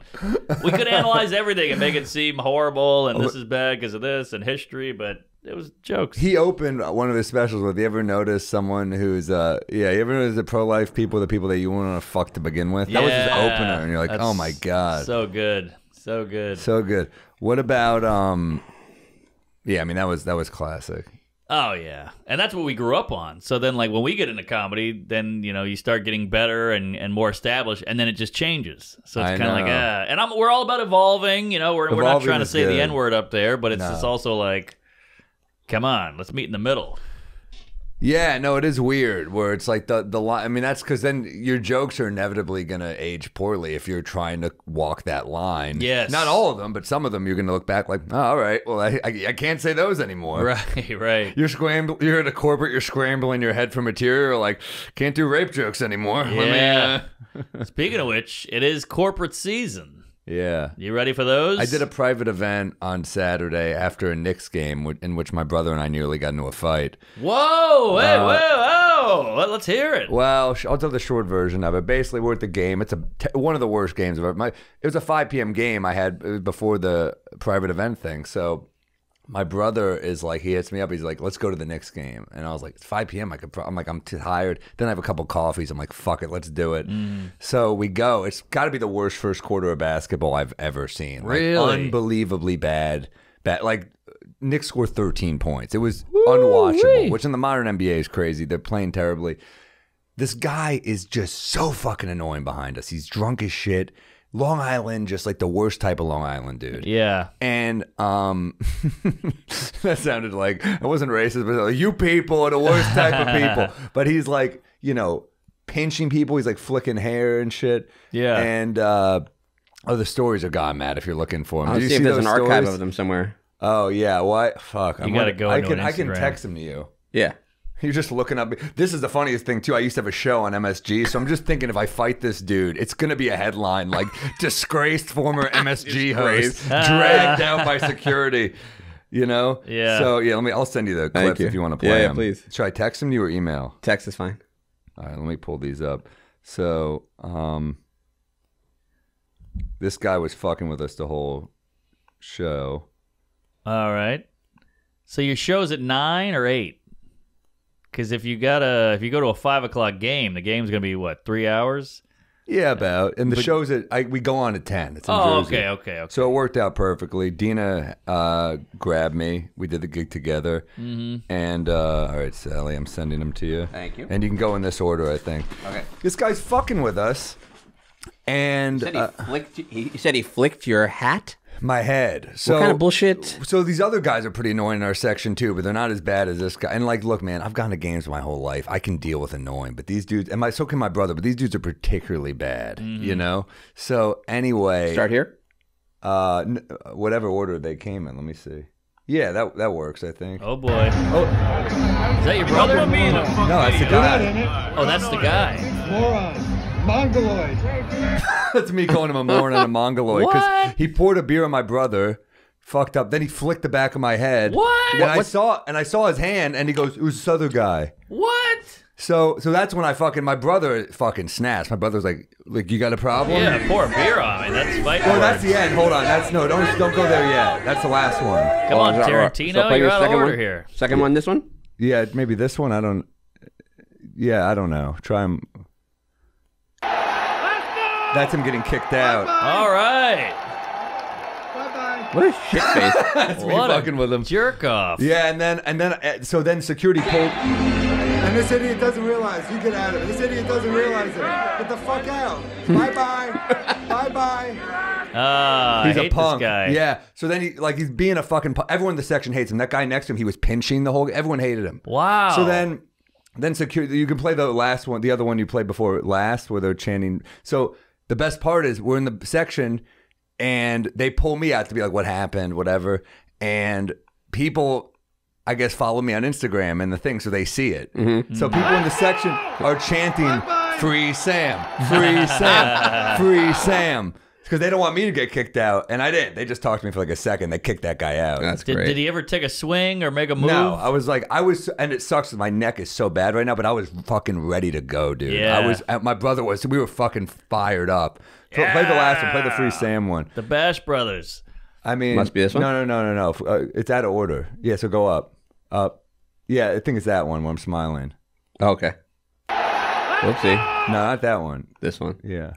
We could analyze everything and make it seem horrible, and this is bad because of this and history, but it was jokes. He opened one of his specials with, you ever notice someone who's, you ever notice the pro-life people, the people that you want to fuck to begin with? Yeah, that was his opener, and you're like, oh my God. So good. So good. So good. What about, yeah, I mean, that was classic. Oh, yeah. And that's what we grew up on. So then, like, when we get into comedy, then, you know, you start getting better and more established, and then it just changes. So it's kind of like, and we're all about evolving, you know, we're not trying to say the N-word up there, but it's just also like, come on, let's meet in the middle. Yeah, no, it is weird where it's like the line. I mean, that's because then your jokes are inevitably going to age poorly if you're trying to walk that line. Yes. Not all of them, but some of them you're going to look back like, oh, all right, well, I can't say those anymore. Right, right. You're at a corporate, you're scrambling your head for material, like, can't do rape jokes anymore. Yeah. Speaking of which, it is corporate season. Yeah. You ready for those? I did a private event on Saturday after a Knicks game in which my brother and I nearly got into a fight. Whoa! Hey, whoa! Oh, let's hear it. Well, I'll tell the short version of it. Basically, we're at the game. It's one of the worst games I've ever. It was a 5 p.m. game I had before the private event thing. So my brother is like, he hits me up. He's like, let's go to the Knicks game. And I was like, it's 5 p.m. I'm like, I'm too tired. Then I have a couple coffees. I'm like, fuck it, let's do it. Mm. So we go. It's got to be the worst first quarter of basketball I've ever seen. Really? Like, unbelievably bad. Like, Knicks scored 13 points. It was unwatchable, which in the modern NBA is crazy. They're playing terribly. This guy is just so fucking annoying behind us. He's drunk as shit. Long Island, just like the worst type of Long Island dude. Yeah. And that sounded like, I wasn't racist, but like, you people are the worst type of people. But he's like, you know, pinching people. He's like flicking hair and shit. Yeah. And the stories are gone, Matt, if you're looking for them. I'll see if there's an archive of them somewhere. Oh, yeah. Well, fuck. You got to go into an Instagram. I can text them to you. Yeah. You're just looking up. This is the funniest thing, too. I used to have a show on MSG, so I'm just thinking if I fight this dude, it's going to be a headline like, disgraced former MSG host dragged out by security, you know? Yeah. So, yeah, I'll send you the clips if you want to play them. Yeah, please. Should I text them to you or email? Text is fine. All right, let me pull these up. So, this guy was fucking with us the whole show. All right. So your show's at 9 or 8? Because if you go to a 5 o'clock game, the game's gonna be what, 3 hours? Yeah, about. And the show's at we go on at 10. It's in Jersey. Okay. So it worked out perfectly. Dina grabbed me. We did the gig together. Mm-hmm. And all right, Sally, I'm sending them to you. Thank you. And you can go in this order, I think. Okay. This guy's fucking with us. And he said he flicked your hat. My head. So, what kind of bullshit? So these other guys are pretty annoying in our section too, but they're not as bad as this guy. And like, look, man, I've gone to games my whole life. I can deal with annoying, but these dudes, and so can my brother, but these dudes are particularly bad, you know? So anyway. Start here? Whatever order they came in, let me see. Yeah, that works, I think. Oh, boy. Oh. Is that your brother? No, that's the guy. Oh, that's the guy. Moron. Mongoloid. That's me calling him a moron and a mongoloid because he poured a beer on my brother, fucked up. Then he flicked the back of my head. What? And I saw his hand, and he goes, "It was this other guy." What? So that's when I fucking my brother snaps. My brother's like, "You got a problem?" Yeah, pour a beer on me. That's fight. Oh, that's the end. Hold on. That's don't go there yet. That's the last one. Come on, Tarantino. So play your second order one here. Second one. This one. Yeah, maybe this one. I don't. Yeah, I don't know. Try him. That's him getting kicked out. Bye-bye. All right. Bye-bye. What a shit face. That's me fucking with him. Jerk off. Yeah, and then security pulled. And this idiot doesn't realize. You get out of it. This idiot doesn't realize it. Get the fuck out. Bye-bye. Bye-bye. He's a punk. This guy. Yeah. So then he's being a fucking punk. Everyone in the section hates him. That guy next to him, he was pinching the whole. Everyone hated him. Wow. So then security. You can play the last one, the other one you played before last, where they're chanting. So. The best part is we're in the section and they pull me out to be like, what happened, whatever. And people, I guess, follow me on Instagram and the thing, so they see it. Mm-hmm. So people in the section are chanting, "Free Sam, free Sam, free Sam." Because they don't want me to get kicked out, and I didn't. They just talked to me for like a second. They kicked that guy out. That's great. Did he ever take a swing or make a move? No, and it sucks. My neck is so bad right now, but I was fucking ready to go, dude. Yeah. My brother was. We were fucking fired up. So yeah. Play the last one. Play the Free Sam one. The Bash Brothers. I mean, must be this one. No. It's out of order. Yeah, so go up. Yeah, I think it's that one where I'm smiling. Oh, okay. Whoopsie. No, not that one. This one. Yeah.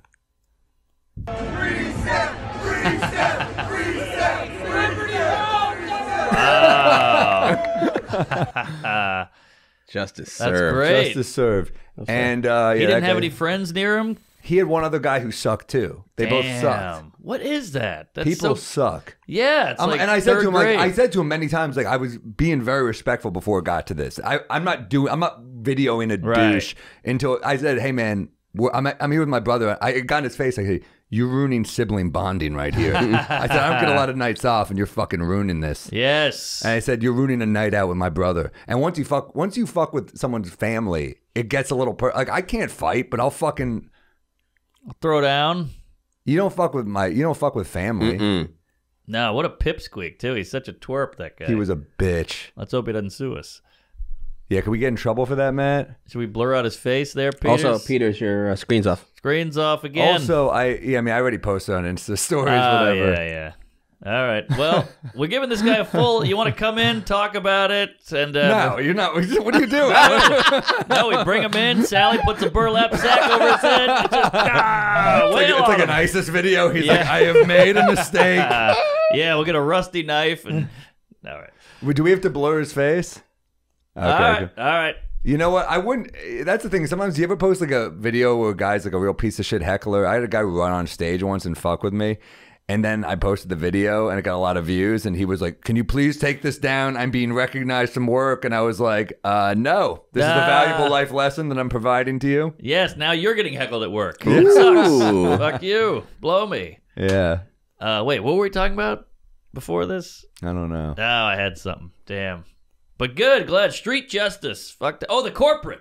Wow. Justice served. That's great. Justice served. And he didn't have any friends near him He had one other guy who sucked too. They both sucked. What is that? That's people suck. Yeah, it's like, and I said to him, like, I said to him many times, like, I was being very respectful before it got to this. I'm not videoing a douche until I said, hey man, I'm here with my brother. I got in his face. I said, you're ruining sibling bonding right here. I said, I don't get a lot of nights off, and you're fucking ruining this. Yes. And I said, you're ruining a night out with my brother. And once you fuck with someone's family, it gets a little like, I can't fight, but I'll fucking. I'll throw down. You don't fuck with family. No, what a pipsqueak too. He's such a twerp, that guy. He was a bitch. Let's hope he doesn't sue us. Yeah, can we get in trouble for that, Matt? Should we blur out his face there, Peters? Also, Peters, your screen's off. Screen's off again. Also, I already posted on Insta stories, whatever. Yeah. All right. Well, we're giving this guy a full. You want to come in, talk about it, and no, you're not. What are you doing? No, we bring him in. Sally puts a burlap sack over his head. Just, it's like an ISIS video. He's like, I have made a mistake. Yeah, we'll get a rusty knife. And all right. Do we have to blur his face? Okay. All right. You know what? I wouldn't. That's the thing. Sometimes you ever post like a video where a guy's like a real piece of shit heckler. I had a guy run on stage once and fuck with me, and then I posted the video and it got a lot of views. And he was like, "Can you please take this down? I'm being recognized from work." And I was like, "No, this is a valuable life lesson that I'm providing to you." Yes. Now you're getting heckled at work. It sucks. Fuck you. Blow me. Yeah. Wait. What were we talking about before this? I don't know. Oh, I had something. Damn. But good, glad. Street justice. Fuck. The corporate.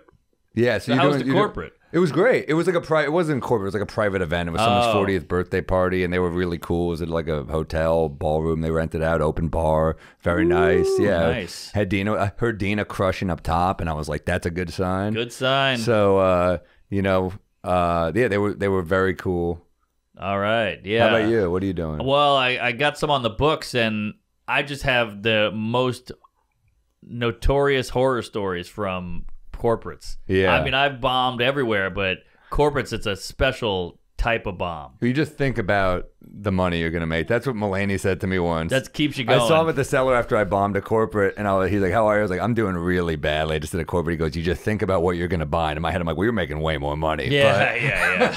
Yeah. So how was the corporate? It was great. It was like a private. It wasn't corporate. It was like a private event. It was someone's 40th birthday party, and they were really cool. It was at like a hotel ballroom. They rented out, open bar, very nice. Yeah. Nice. I heard Dina crushing up top, and I was like, that's a good sign. Good sign. So yeah, they were very cool. All right. Yeah. How about you? What are you doing? Well, I got some on the books, and I just have the most notorious horror stories from corporates. Yeah, I mean, I've bombed everywhere, but corporates, it's a special type of bomb. You just think about the money you're gonna make. That's what Mulaney said to me once. That keeps you going. I saw him at the cellar after I bombed a corporate, and he's like, how are you? I was like, I'm doing really badly. I just did a corporate. He goes, you just think about what you're gonna buy. And in my head, I'm like, well, you're making way more money. Yeah.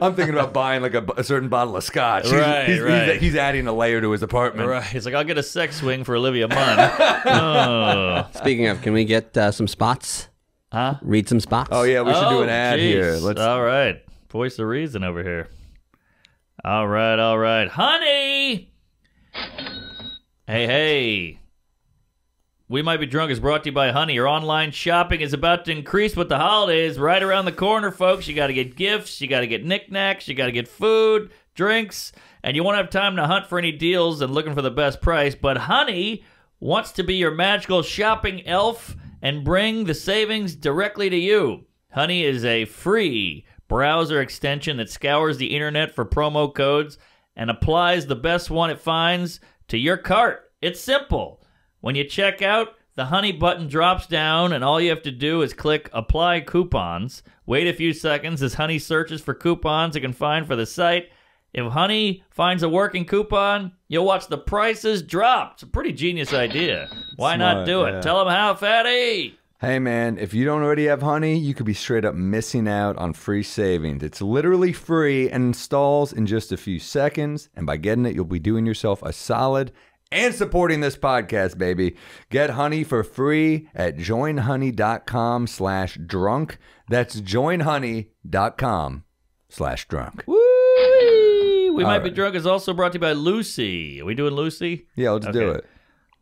I'm thinking about buying like a certain bottle of scotch. Right, he's adding a layer to his apartment. Right. He's like, I'll get a sex swing for Olivia Munn. Speaking of, can we get some spots? Huh? Read some spots? Oh yeah, we should do an ad here. Let's... All right. Voice of reason over here. All right. Honey! Hey. We Might Be Drunk is brought to you by Honey. Your online shopping is about to increase with the holidays right around the corner, folks. You got to get gifts. You got to get knickknacks. You got to get food, drinks. And you won't have time to hunt for any deals and looking for the best price. But Honey wants to be your magical shopping elf and bring the savings directly to you. Honey is a free browser extension that scours the internet for promo codes and applies the best one it finds to your cart. It's simple. When you check out, the Honey button drops down, and all you have to do is click Apply Coupons. Wait a few seconds as Honey searches for coupons it can find for the site. If Honey finds a working coupon, you'll watch the prices drop. It's a pretty genius idea. Why not do it? Yeah. Tell them how, Fatty! Hey man, if you don't already have Honey, you could be straight up missing out on free savings. It's literally free and installs in just a few seconds. And by getting it, you'll be doing yourself a solid and supporting this podcast, baby. Get Honey for free at joinhoney.com/drunk. That's joinhoney.com/drunk. Woo! We Might Be Drunk is also brought to you by Lucy. Are we doing Lucy? Yeah, let's do it.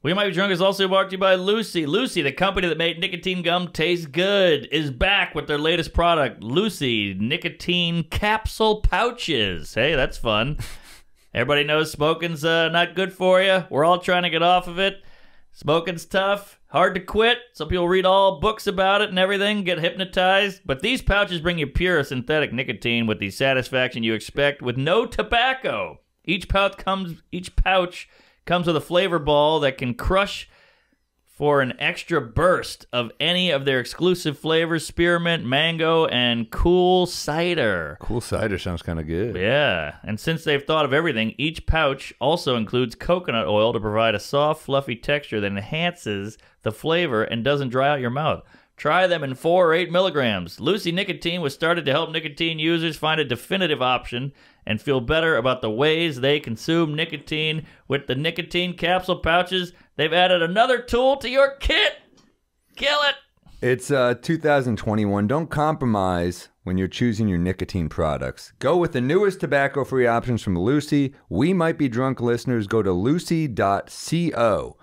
We Might Be Drunk is also brought to you by Lucy. Lucy, the company that made nicotine gum taste good, is back with their latest product, Lucy Nicotine Capsule Pouches. Hey, that's fun. Everybody knows smoking's not good for you. We're all trying to get off of it. Smoking's tough, hard to quit. Some people read all books about it and everything, get hypnotized. But these pouches bring you pure synthetic nicotine with the satisfaction you expect with no tobacco. Each pouch comes with a flavor ball that can crush for an extra burst of any of their exclusive flavors, spearmint, mango, and cool cider. Cool cider sounds kind of good. Yeah, and since they've thought of everything, each pouch also includes coconut oil to provide a soft, fluffy texture that enhances the flavor and doesn't dry out your mouth. Try them in 4 or 8 milligrams. Lucy Nicotine was started to help nicotine users find a definitive option and feel better about the ways they consume nicotine. With the nicotine capsule pouches, they've added another tool to your kit. Kill it. It's 2021. Don't compromise when you're choosing your nicotine products. Go with the newest tobacco-free options from Lucy. We Might Be Drunk listeners, go to lucy.co.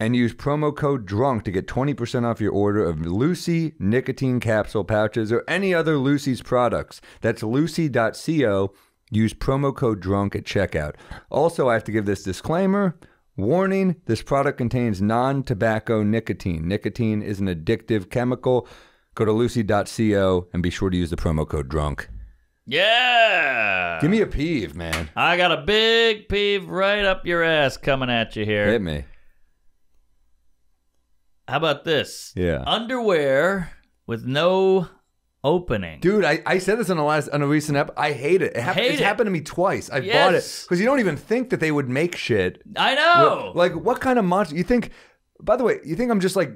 and use promo code DRUNK to get 20% off your order of Lucy nicotine capsule pouches or any other Lucy's products. That's lucy.co. Use promo code DRUNK at checkout. Also, I have to give this disclaimer. Warning, this product contains non-tobacco nicotine. Nicotine is an addictive chemical. Go to lucy.co and be sure to use the promo code DRUNK. Yeah! Give me a peeve, man. I got a big peeve right up your ass coming at you here. Hit me. How about this? Yeah. Underwear with no opening. Dude, I said this on a recent episode. I hate it. It's happened to me twice. I've bought it. Because you don't even think that they would make shit. I know. Like, what kind of monster? You think, by the way, you think I'm just like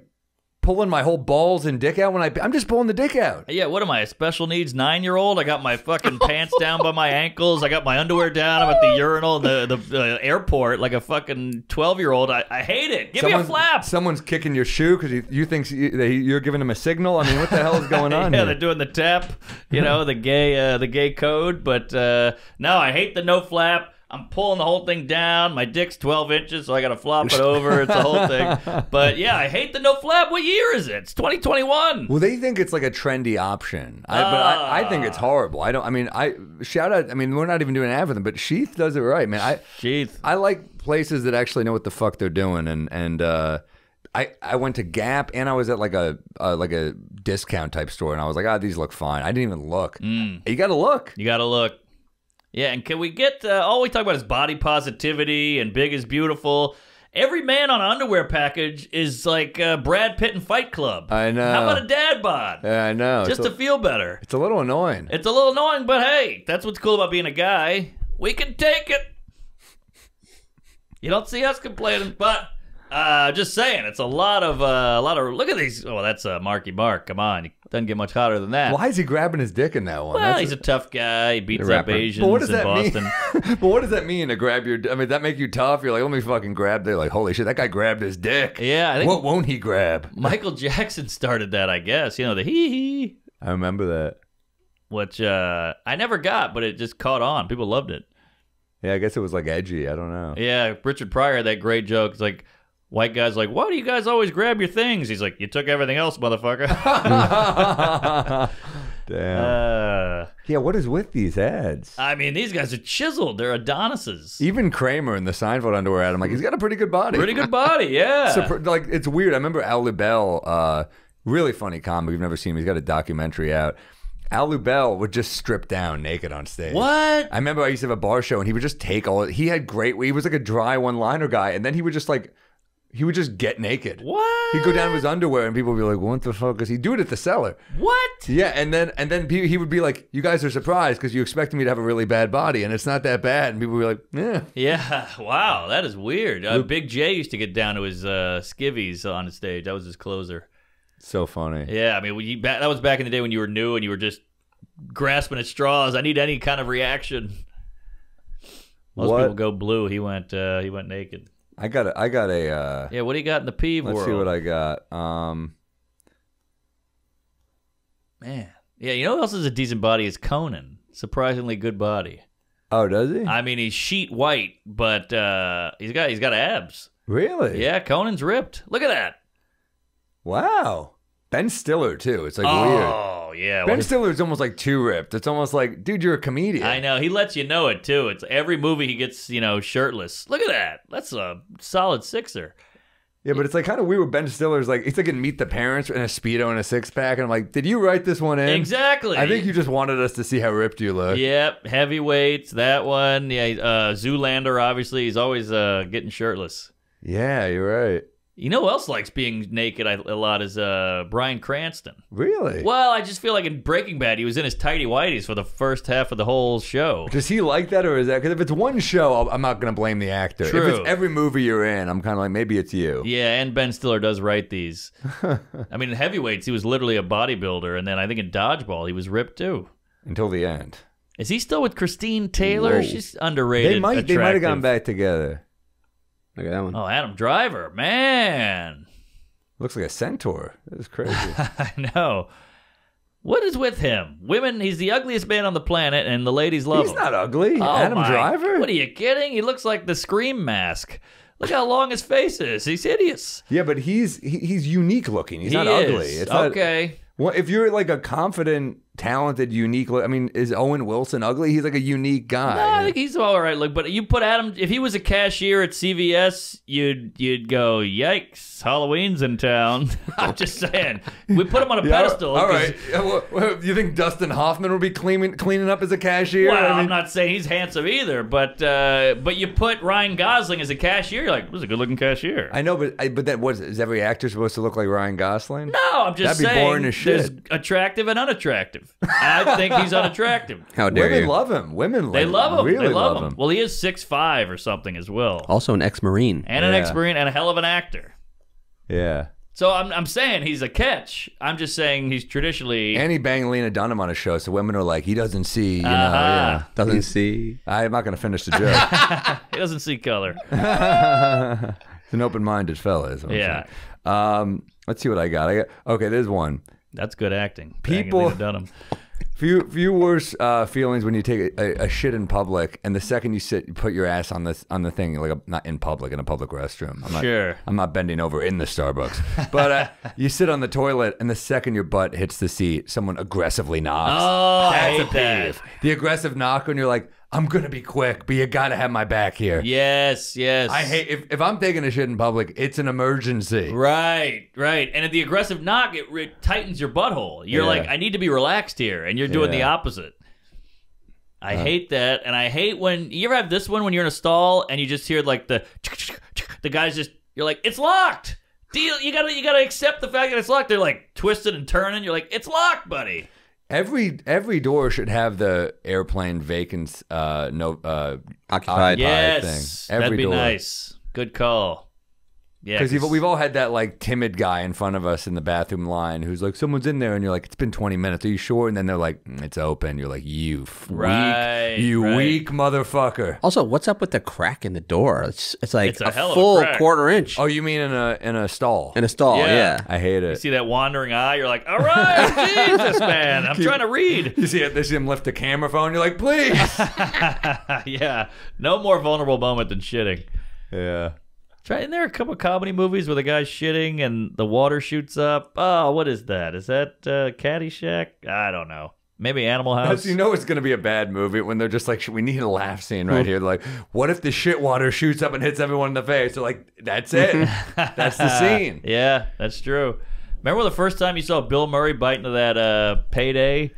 pulling my whole balls and dick out when I'm just pulling the dick out. Yeah, what am I, a special needs 9-year-old? I got my fucking pants down by my ankles. I got my underwear down. I'm at the urinal, the airport, like a fucking 12-year-old. I hate it. Give me a flap. Someone's kicking your shoe because you think you're giving them a signal. I mean, what the hell is going on? Yeah, here? They're doing the tap, you know, the gay code. But no, I hate the no flap. I'm pulling the whole thing down. My dick's 12 inches, so I got to flop it over. It's a whole thing. But yeah, I hate the no flap. What year is it? It's 2021. Well, they think it's like a trendy option. But I think it's horrible. I don't, I mean, I shout out, I mean, we're not even doing an ad for them, but Sheath does it right, man. Sheath. I like places that actually know what the fuck they're doing. And I went to Gap, and I was at like a discount type store, and I was like, oh, these look fine. I didn't even look. Mm. You got to look. You got to look. Yeah, and can we get, all we talk about is body positivity and big is beautiful. Every man on an underwear package is like Brad Pitt in Fight Club. I know. How about a dad bod? Yeah, I know. Just to feel better. It's a little annoying. It's a little annoying, but hey, that's what's cool about being a guy. We can take it. You don't see us complaining, but just saying, it's a lot of, look at these. Oh, that's Marky Mark, come on. Doesn't get much hotter than that. Why is he grabbing his dick in that one? Well, he's a tough guy. He beats up Asians in Boston. But what does that mean to grab your... I mean, that make you tough? You're like, let me fucking grab... They're like, holy shit, that guy grabbed his dick. Yeah, I think... What won't he grab? Michael Jackson started that, I guess. You know, the hee-hee. I remember that. Which I never got, but it just caught on. People loved it. Yeah, I guess it was like edgy. I don't know. Yeah, Richard Pryor had that great joke. It's like... White guy's like, why do you guys always grab your things? He's like, you took everything else, motherfucker. Damn. Yeah, what is with these ads? I mean, these guys are chiseled. They're Adonises. Even Kramer in the Seinfeld underwear ad, I'm like, he's got a pretty good body. Pretty good body, yeah. So, like, it's weird. I remember Al Lubell, really funny comic. You've never seen him. He's got a documentary out. Al Lubell would just strip down naked on stage. What? I remember I used to have a bar show, and he would just take all... He had great... He was like a dry one-liner guy, and then he would just like... He would just get naked. What? He'd go down to his underwear and people would be like, what the fuck is he doing at the cellar? What? Yeah, and then he would be like, you guys are surprised because you expected me to have a really bad body and it's not that bad. And people would be like, yeah. Yeah, wow, that is weird. Big J used to get down to his skivvies on the stage. That was his closer. So funny. Yeah, I mean, that was back in the day when you were new and you were just grasping at straws. I need any kind of reaction. Most people go blue. He went naked. I got a. Yeah, what do you got in the peeve world? Let's see what I got. Man, yeah, you know who else has a decent body is Conan. Surprisingly good body. Oh, does he? I mean, he's sheet white, but he's got abs. Really? Yeah, Conan's ripped. Look at that. Wow. Ben Stiller too. It's like weird. Oh yeah. Ben Stiller's almost like too ripped. It's almost like, dude, you're a comedian. I know. He lets you know it too. It's every movie he gets, you know, shirtless. Look at that. That's a solid sixer. Yeah, but it's like kind of weird with Ben Stiller's like it's like in Meet the Parents in a Speedo and a six pack, and I'm like, did you write this one in? Exactly. I think you just wanted us to see how ripped you look. Yep, heavyweights, that one. Yeah, Zoolander, obviously, he's always getting shirtless. Yeah, you're right. You know who else likes being naked a lot is Bryan Cranston. Really? Well, I just feel like in Breaking Bad, he was in his tighty-whities for the first half of the whole show. Does he like that, or is that... Because if it's one show, I'm not going to blame the actor. True. If it's every movie you're in, I'm kind of like, maybe it's you. Yeah, and Ben Stiller does write these. I mean, in Heavyweights, he was literally a bodybuilder, and then I think in Dodgeball, he was ripped, too. Until the end. Is he still with Christine Taylor? Whoa. She's underrated. They might have gone back together. Look at that one. Oh, Adam Driver, man. Looks like a centaur. That's crazy. I know. What is with him? Women, he's the ugliest man on the planet, and the ladies love him. He's not ugly. Oh, Adam Driver? What are you kidding? He looks like the Scream mask. Look how long his face is. He's hideous. Yeah, but he's unique looking. He's not ugly. It's okay. Well, if you're like a confident, talented, unique look, I mean, is Owen Wilson ugly? He's like a unique guy. No, I think he's all right look, but you put Adam, if he was a cashier at CVS, you'd go, yikes, Halloween's in town. I'm just saying. We put him on a pedestal. All right. Well, you think Dustin Hoffman will be cleaning up as a cashier? Well, I mean, I'm not saying he's handsome either, but you put Ryan Gosling as a cashier, you're like, this is a good-looking cashier. I know, but that is every actor supposed to look like Ryan Gosling? No, I'm just saying. That'd be boring as shit. There's attractive and unattractive. I think he's unattractive. How dare you? Women love him. They really love him. Well, he is 6'5" or something as well. Also an ex-Marine. And an ex-Marine and a hell of an actor. Yeah. So I'm saying he's a catch. I'm just saying he's traditionally... And he banged Lena Dunham on a show, so women are like, he doesn't see, you know. Yeah. Doesn't see. I'm not going to finish the joke. He doesn't see color. He's an open-minded fella is what I'm saying. Let's see what I got. Okay, there's one. That's good acting. People, few worse feelings when you take a shit in public, and the second you put your ass on the thing, like not in public, in a public restroom. I'm not bending over in the Starbucks, but you sit on the toilet, and the second your butt hits the seat, someone aggressively knocks. Oh, that's a peeve. The aggressive knock when you're like, I'm gonna be quick, but you gotta have my back here. Yes, yes. I hate if I'm taking a shit in public, it's an emergency. Right, right. And at the aggressive knock, it tightens your butthole. You're like, I need to be relaxed here, and you're doing the opposite. I hate that, and I hate when you ever have this one when you're in a stall and you just hear like the guy's just you're like, it's locked. Deal. You gotta accept the fact that it's locked. They're like twisted and turning. You're like, it's locked, buddy. Every door should have the airplane vacant occupied thing. That'd be nice. Good call. Yeah, because we've all had that like timid guy in front of us in the bathroom line who's like, someone's in there, and you're like, it's been 20 minutes. Are you sure? And then they're like, it's open. You're like, you weak motherfucker. Also, what's up with the crack in the door? It's like it's a full quarter-inch. Oh, you mean in a stall? In a stall, yeah. I hate it. You see that wandering eye? You're like, all right, Jesus man, I'm trying to read. You see it? They see him lift the camera phone. You're like, please. Yeah, no more vulnerable moment than shitting. Yeah. Isn't there a couple of comedy movies where the guy's shitting and the water shoots up? Oh, what is that? Is that Caddyshack? I don't know. Maybe Animal House? You know it's going to be a bad movie when they're just like, we need a laugh scene right here. They're like, what if the shit water shoots up and hits everyone in the face? They're like, that's it. That's the scene. Yeah, that's true. Remember the first time you saw Bill Murray bite into that Payday?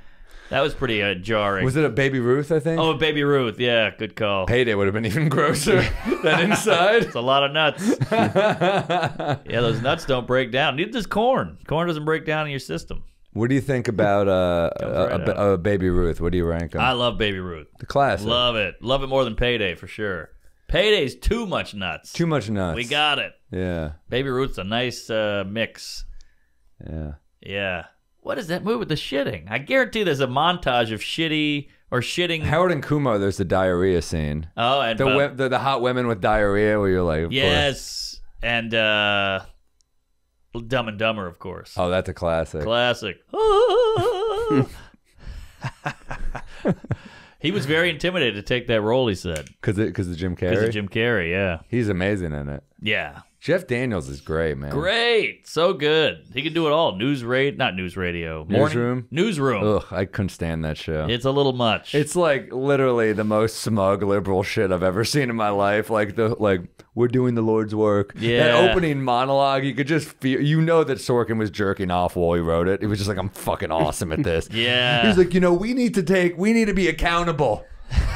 That was pretty jarring. Was it a Baby Ruth, I think? Oh, Baby Ruth. Yeah, good call. Payday would have been even grosser than inside. It's a lot of nuts. Yeah, those nuts don't break down. Neither does corn. Corn doesn't break down in your system. What do you think about a Baby Ruth? What do you rank on? I love Baby Ruth. The classic. Love it. Love it more than Payday, for sure. Payday's too much nuts. Too much nuts. We got it. Yeah. Baby Ruth's a nice mix. Yeah. Yeah. What is that movie with the shitting? I guarantee there's a montage of shitting. Howard and Kumar, there's the diarrhea scene. Oh, and the hot women with diarrhea where you're like, yes. And Dumb and Dumber, of course. Oh, that's a classic. Classic. Oh. He was very intimidated to take that role, he said. Because of Jim Carrey? Because of Jim Carrey, yeah. He's amazing in it. Yeah. Jeff Daniels is great, man. Great. So good. He can do it all. Newsroom. Newsroom. Ugh, I couldn't stand that show. It's a little much. It's like literally the most smug liberal shit I've ever seen in my life. Like we're doing the Lord's work. Yeah. That opening monologue, you could just feel, you know that Sorkin was jerking off while he wrote it. It was just like, I'm fucking awesome at this. Yeah. He's like, you know, we need to be accountable.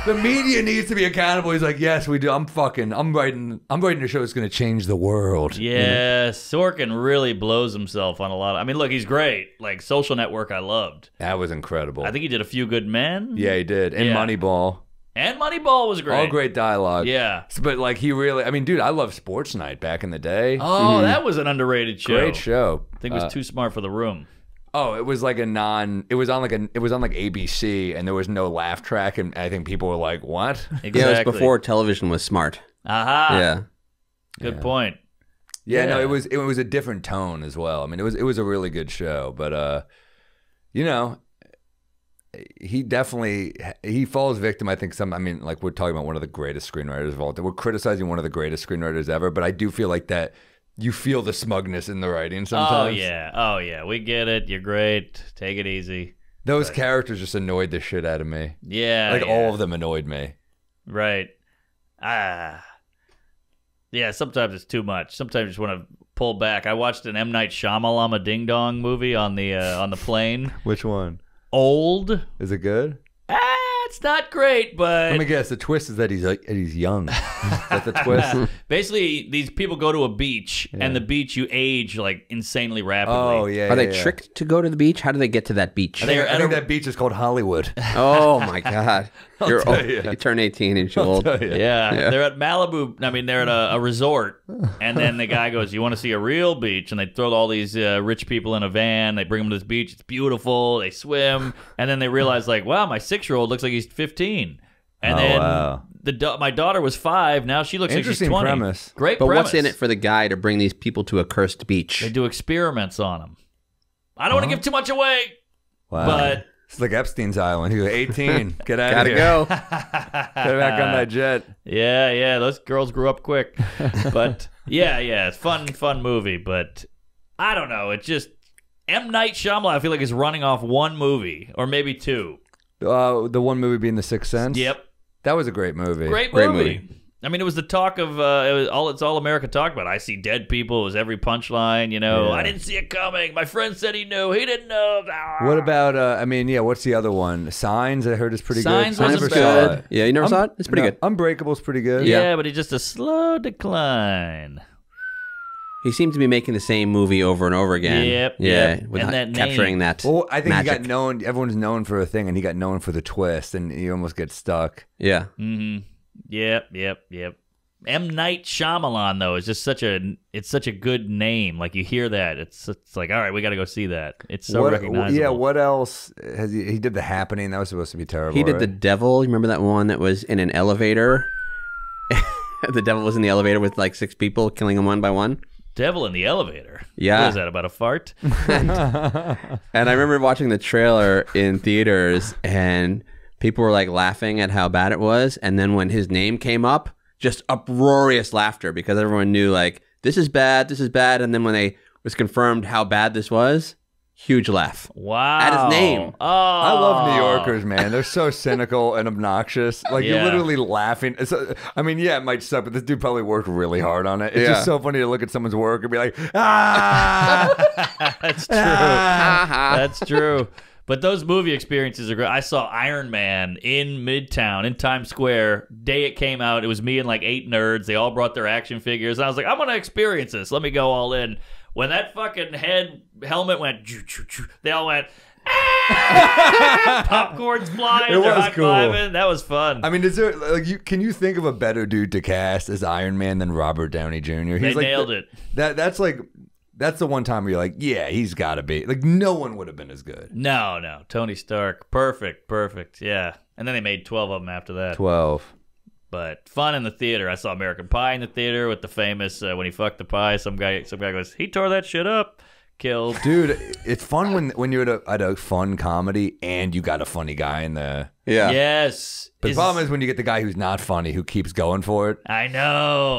The media needs to be accountable. He's like, yes, we do. I'm writing a show that's going to change the world. Yeah, Sorkin really blows himself on a lot of, I mean, look, he's great. Like, Social Network, I loved. That was incredible. I think he did A Few Good Men. Yeah, he did. And Moneyball. And Moneyball was great. All great dialogue. Yeah. But, like, he really... I mean, dude, I loved Sports Night back in the day. Oh, that was an underrated show. Great show. I think it was Too Smart for the Room. Oh, it was like a non... It was on, like, ABC, and there was no laugh track, and I think people were like, what? Exactly. Yeah, it was before television was smart. Aha. Yeah. Good point. Yeah, no, it was a different tone as well. I mean, it was a really good show, but, you know... He definitely, he falls victim, I think, I mean, like, we're talking about one of the greatest screenwriters of all time. We're criticizing one of the greatest screenwriters ever, but I do feel like that you feel the smugness in the writing sometimes. Oh, yeah. We get it. You're great. Take it easy. Those characters just annoyed the shit out of me. Yeah. Like, all of them annoyed me. Right. Yeah, sometimes it's too much. Sometimes you just want to pull back. I watched an M. Night Shyamalan Ding Dong movie on the plane. Which one? Old. Is it good? It's not great, but... Let me guess, the twist is that he's young. Is that the twist? Basically, these people go to a beach, and the beach, you age, like, insanely rapidly. Oh, yeah, Are they tricked to go to the beach? How do they get to that beach? I think that beach is called Hollywood. Oh, my God. You're old. You turn 18 and you're old. Yeah, they're at Malibu. I mean, they're at a resort, and then the guy goes, you want to see a real beach? And they throw all these rich people in a van. They bring them to this beach. It's beautiful. They swim, and then they realize, like, wow, my 6-year-old looks like he's 15, and my daughter was 5. Now she looks like she's 20. Premise. Great but premise. What's in it for the guy to bring these people to a cursed beach? They do experiments on them. I don't want to give too much away. Wow. But it's like Epstein's Island. He was 18. Get out of here. Gotta go. Get back on that jet. Yeah. Those girls grew up quick. But yeah. It's fun movie. But I don't know. It just M. Night Shyamalan. I feel like is running off one movie or maybe two. The one movie being The Sixth Sense. Yep, that was a great movie. Great movie. I mean, it was the talk of it was all. It's all America talked about. I see dead people. It was every punchline. You know, I didn't see it coming. My friend said he knew. He didn't know. Ah. What about? I mean, yeah. What's the other one? Signs. I heard is pretty good. Signs was good. Yeah, you never saw it. It's pretty good. Unbreakable's pretty good. Yeah, but it's just a slow decline. He seemed to be making the same movie over and over again. Yep. Without capturing that. Well, I think magic. He got known. Everyone's known for a thing, and he got known for the twist, and he almost gets stuck. Yeah. Mm-hmm. Yep. M. Night Shyamalan though is just such a good name. Like you hear that, it's like all right, we got to go see that. It's so recognizable. Yeah. What else has he did? The Happening that was supposed to be terrible. He did The Devil. You remember that one that was in an elevator? The devil was in the elevator with like 6 people, killing them one by one. Devil in the Elevator. Yeah. What is that, about a fart? And I remember watching the trailer in theaters, and people were like laughing at how bad it was. And then when his name came up, just uproarious laughter because everyone knew like, this is bad. And then when it was confirmed how bad this was, huge laugh. Wow. At his name. Oh. I love New Yorkers, man. They're so cynical and obnoxious. Like, you're literally laughing. I mean, yeah, it might suck, but this dude probably worked really hard on it. It's just so funny to look at someone's work and be like, ah! That's true. Ah! That's true. But those movie experiences are great. I saw Iron Man in Midtown, in Times Square. Day it came out, it was me and like 8 nerds. They all brought their action figures. And I was like, I'm going to experience this. Let me go all in. When that fucking helmet went, they all went, ah! Popcorn's flying, they're high-fiving. That was fun. I mean, is there like can you think of a better dude to cast as Iron Man than Robert Downey Jr.? They nailed it. That's like that's the one time where you're like, yeah, he's got to be. Like no one would have been as good. No, Tony Stark, perfect, yeah. And then they made 12 of them after that. 12. But fun in the theater. I saw American Pie in the theater with the famous when he fucked the pie. Some guy goes, he tore that shit up, killed. Dude, it's fun when you're at a fun comedy and you got a funny guy in there. Yeah. Yes. But the problem is when you get the guy who's not funny who keeps going for it. I know.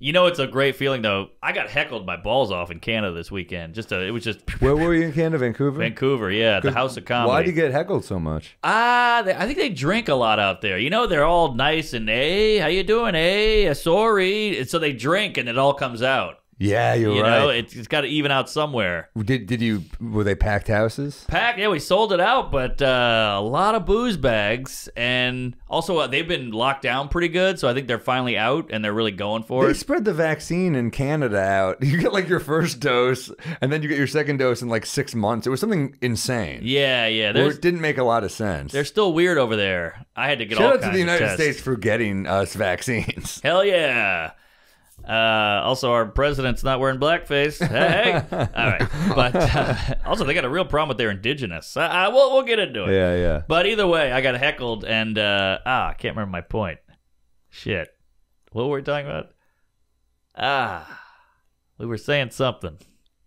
You know, it's a great feeling though. I got heckled my balls off in Canada this weekend. It was just. Where were you in Canada? Vancouver. Vancouver, yeah, the House of Comedy. Why do you get heckled so much? I think they drink a lot out there. You know, they're all nice and hey, how you doing? Hey, sorry. And so they drink and it all comes out. Yeah, you're right. You know, it's got to even out somewhere. Were they packed houses? Packed, yeah, we sold it out, but a lot of booze bags. And also, they've been locked down pretty good, so I think they're finally out and they're really going for it. They spread the vaccine in Canada out. You get like your first dose, and then you get your second dose in like 6 months. It was something insane. Yeah, yeah. Or it didn't make a lot of sense. They're still weird over there. I had to get all kinds of tests. Shout out to the United States for getting us vaccines. Hell yeah. Also, our president's not wearing blackface. Hey, hey. All right. But also, they got a real problem with their indigenous. We'll get into it. Yeah, yeah. But either way, I got heckled, and I can't remember my point. Shit. What were we talking about? We were saying something.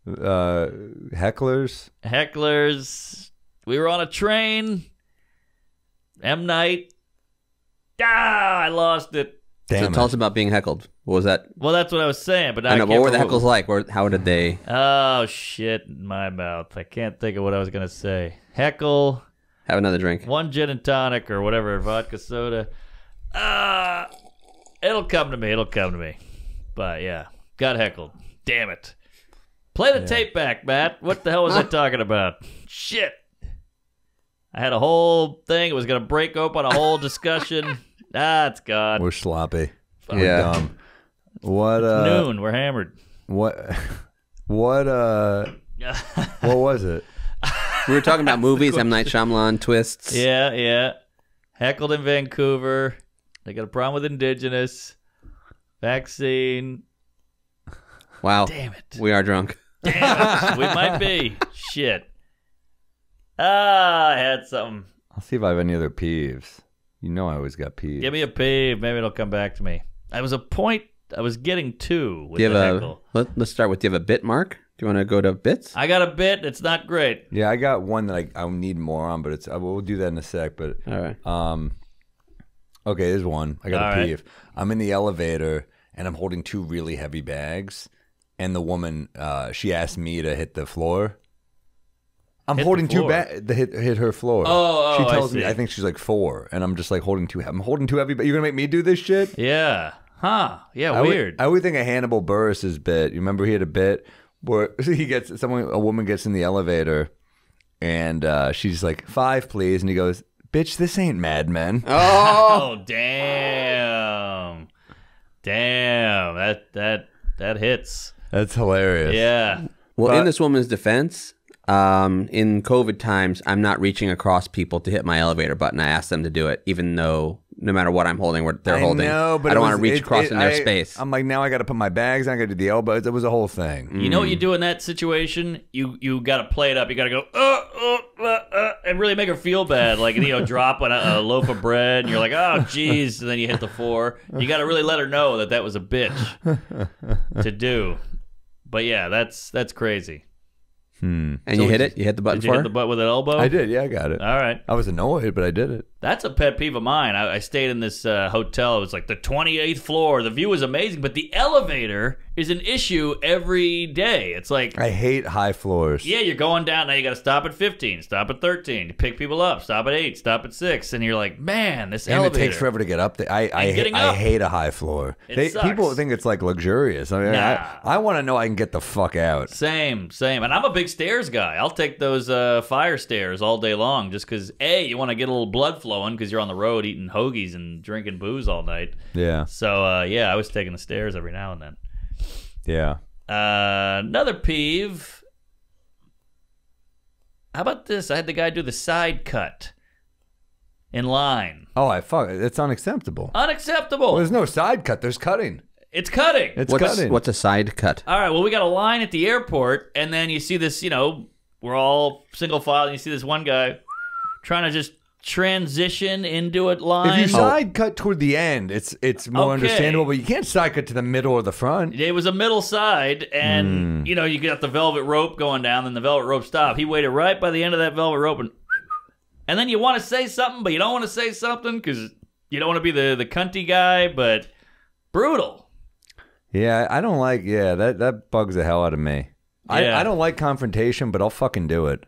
Hecklers. Hecklers. We were on a train. M. Night. I lost it. Damn. So tell us about being heckled. What was that? Well, that's what I was saying, but I know, but what were the heckles like? How did they? Oh, shit in my mouth. I can't think of what I was going to say. Heckle. Have another drink. One gin and tonic or whatever, vodka soda. It'll come to me. It'll come to me. But, yeah, got heckled. Damn it. Play the tape back, Matt. What the hell was I talking about? Shit. I had a whole thing. It was going to break open a whole discussion. It's gone. We're sloppy. We're dumb. What? It's noon. We're hammered. What? What was it? We were talking about movies. M. Night Shyamalan twists. Yeah, yeah. Heckled in Vancouver. They got a problem with indigenous vaccine. Wow. Damn it. We are drunk. Damn it. We might be. Shit. I had something. I'll see if I have any other peeves. You know I always got peeves. Give me a peeve. Maybe it'll come back to me. I was a point I was getting to with the heckle. Let's start with, do you have a bit, Mark? Do you want to go to bits? I got a bit. It's not great. Yeah, I got one that I need more on, but we'll do that in a sec. But all right. Okay, there's one. I got a peeve. I'm in the elevator, and I'm holding two really heavy bags, and the woman, she asked me to hit the floor. I'm holding two bags. Hit her floor. Oh, she tells me. I think she's like four, and I'm just like holding two. I'm holding two heavy. But you're gonna make me do this shit? Yeah. Huh? Yeah. Weird. I would think of Hannibal Buress's bit. You remember he had a bit where he gets a woman gets in the elevator, and she's like 5, please, and he goes, "Bitch, this ain't Mad Men." Oh, damn, damn. That hits. That's hilarious. Yeah. Well, in this woman's defense. In COVID times, I'm not reaching across people to hit my elevator button. I ask them to do it, even though no matter what I'm holding, what they're holding. No, but I don't want to reach across in their space. I'm like, now I got to put my bags. I got to do the elbows. It was a whole thing. You know what you do in that situation? You got to play it up. You got to go and really make her feel bad. Like, you know, drop a loaf of bread. And you're like, oh geez, and then you hit the floor. You got to really let her know that that was a bitch to do. But yeah, that's crazy. Hmm. And so you hit it? You hit the button for it? Did you hit the button with an elbow? I did, yeah, I got it. All right. I was annoyed, but I did it. That's a pet peeve of mine. I stayed in this hotel. It was like the 28th floor. The view was amazing, but the elevator is an issue every day. It's like... I hate high floors. Yeah, you're going down. Now you got to stop at 15, stop at 13, you pick people up, stop at 8, stop at 6, and you're like, man, this elevator. And it takes forever to get up there. I hate a high floor. It sucks. People think it's like luxurious. I mean, nah. I want to know I can get the fuck out. Same, same. And I'm a big stairs guy. I'll take those fire stairs all day long just because, A, you want to get a little blood flowing because you're on the road eating hoagies and drinking booze all night. Yeah. So, yeah, I was taking the stairs every now and then. Yeah. Another peeve. How about this? I had the guy do the side cut in line. Oh, it's unacceptable. Unacceptable. Well, there's no side cut. There's cutting. It's cutting. What's a side cut? All right, well, we got a line at the airport, and then you see this, you know, we're all single file, and you see this one guy trying to just transition into a line. If you side cut toward the end, it's more understandable, but you can't side cut to the middle or the front. It was a middle side, and, you know, you got the velvet rope going down, then the velvet rope stopped. He waited right by the end of that velvet rope, and then you want to say something, but you don't want to say something because you don't want to be the cunty guy, but brutal. Yeah, I don't like, that bugs the hell out of me. Yeah. I don't like confrontation, but I'll fucking do it.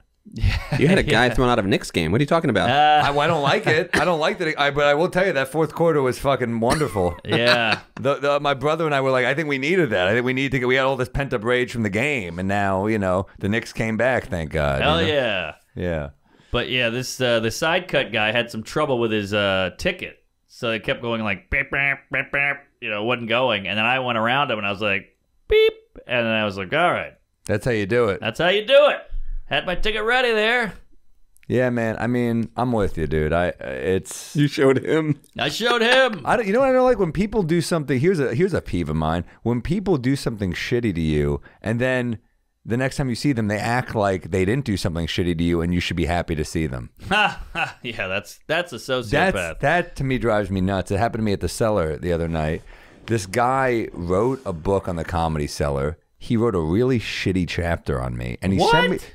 You had a guy thrown out of a Knicks game. What are you talking about? I don't like it. I don't like that. But I will tell you that fourth quarter was fucking wonderful. Yeah. My brother and I were like, I think we needed that. I think we need to get. We had all this pent up rage from the game, and now you know the Knicks came back. Thank God. Hell you know? Yeah. Yeah. But yeah, this the side cut guy had some trouble with his ticket, so it kept going like beep, beep, beep, beep. You know, it wasn't going. And then I went around him and I was like beep, and then I was like, all right. That's how you do it. That's how you do it. Had my ticket ready there. Yeah, man. I mean, I'm with you, dude. It's you showed him. I showed him. You know what I don't like when people do something. Here's a peeve of mine. When people do something shitty to you, and then the next time you see them, they act like they didn't do something shitty to you, and you should be happy to see them. Yeah, that's a sociopath. That to me drives me nuts. It happened to me at the Cellar the other night. This guy wrote a book on the Comedy Cellar. He wrote a really shitty chapter on me, and he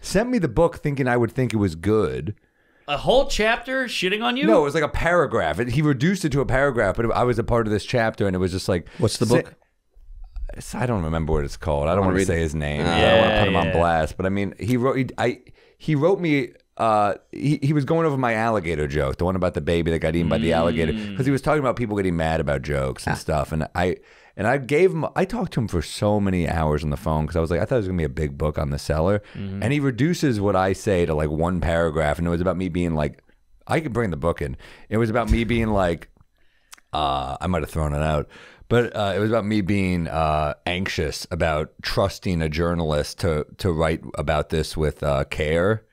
sent me the book thinking I would think it was good. A whole chapter shitting on you? No, it was like a paragraph. He reduced it to a paragraph, but I was a part of this chapter, and it was just like, what's the book? I don't remember what it's called. I don't want to say his name. Yeah, I don't want to put him on blast. But I mean, he wrote me. He was going over my alligator joke, the one about the baby that got eaten by the alligator, because he was talking about people getting mad about jokes and stuff. And I gave him, I talked to him for so many hours on the phone because I was like, I thought it was going to be a big book on the Cellar. And he reduces what I say to like one paragraph. And it was about me being like, I could bring the book in. It was about me being like, I might have thrown it out. But it was about me being anxious about trusting a journalist to write about this with care.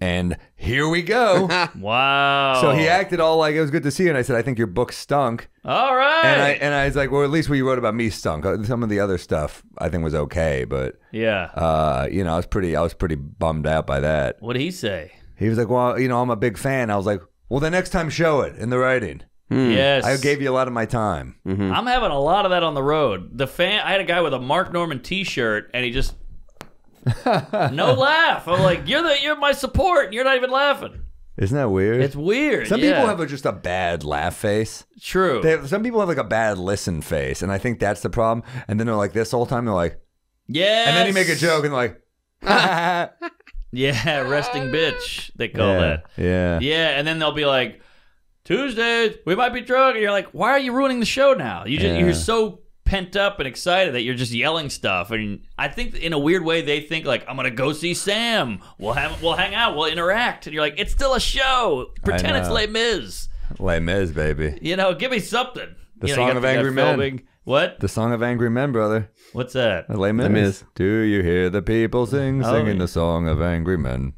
And here we go. Wow. So he acted all like it was good to see you. And I said, I think your book stunk. All right. And I was like, well, at least what you wrote about me stunk. Some of the other stuff I think was okay, but yeah, you know, I was pretty bummed out by that. What'd he say? He was like, well, you know, I'm a big fan. I was like, well, the next time show it in the writing. Yes, I gave you a lot of my time. I'm having a lot of that on the road. I had a guy with a Mark Norman T-shirt, and he just. No laugh. I'm like, you're my support, and you're not even laughing. Isn't that weird? It's weird. Some people have just a bad laugh face. True. Some people have like a bad listen face, and I think that's the problem. And then they're like this whole time. They're like, yeah. And then you make a joke, and like, yeah, resting bitch. They call that. Yeah. Yeah, and then they'll be like, Tuesdays we might be drunk, and you're like, why are you ruining the show now? You're so pent up and excited that you're just yelling stuff, and I think in a weird way they think like, I'm gonna go see Sam. We'll hang out. We'll interact. And you're like, it's still a show. Pretend it's Les Mis. Les Mis, baby. You know, give me something. The song of angry men. What? The song of angry men, brother. What's that? Les Mis. Do you hear the people singing the song of angry men?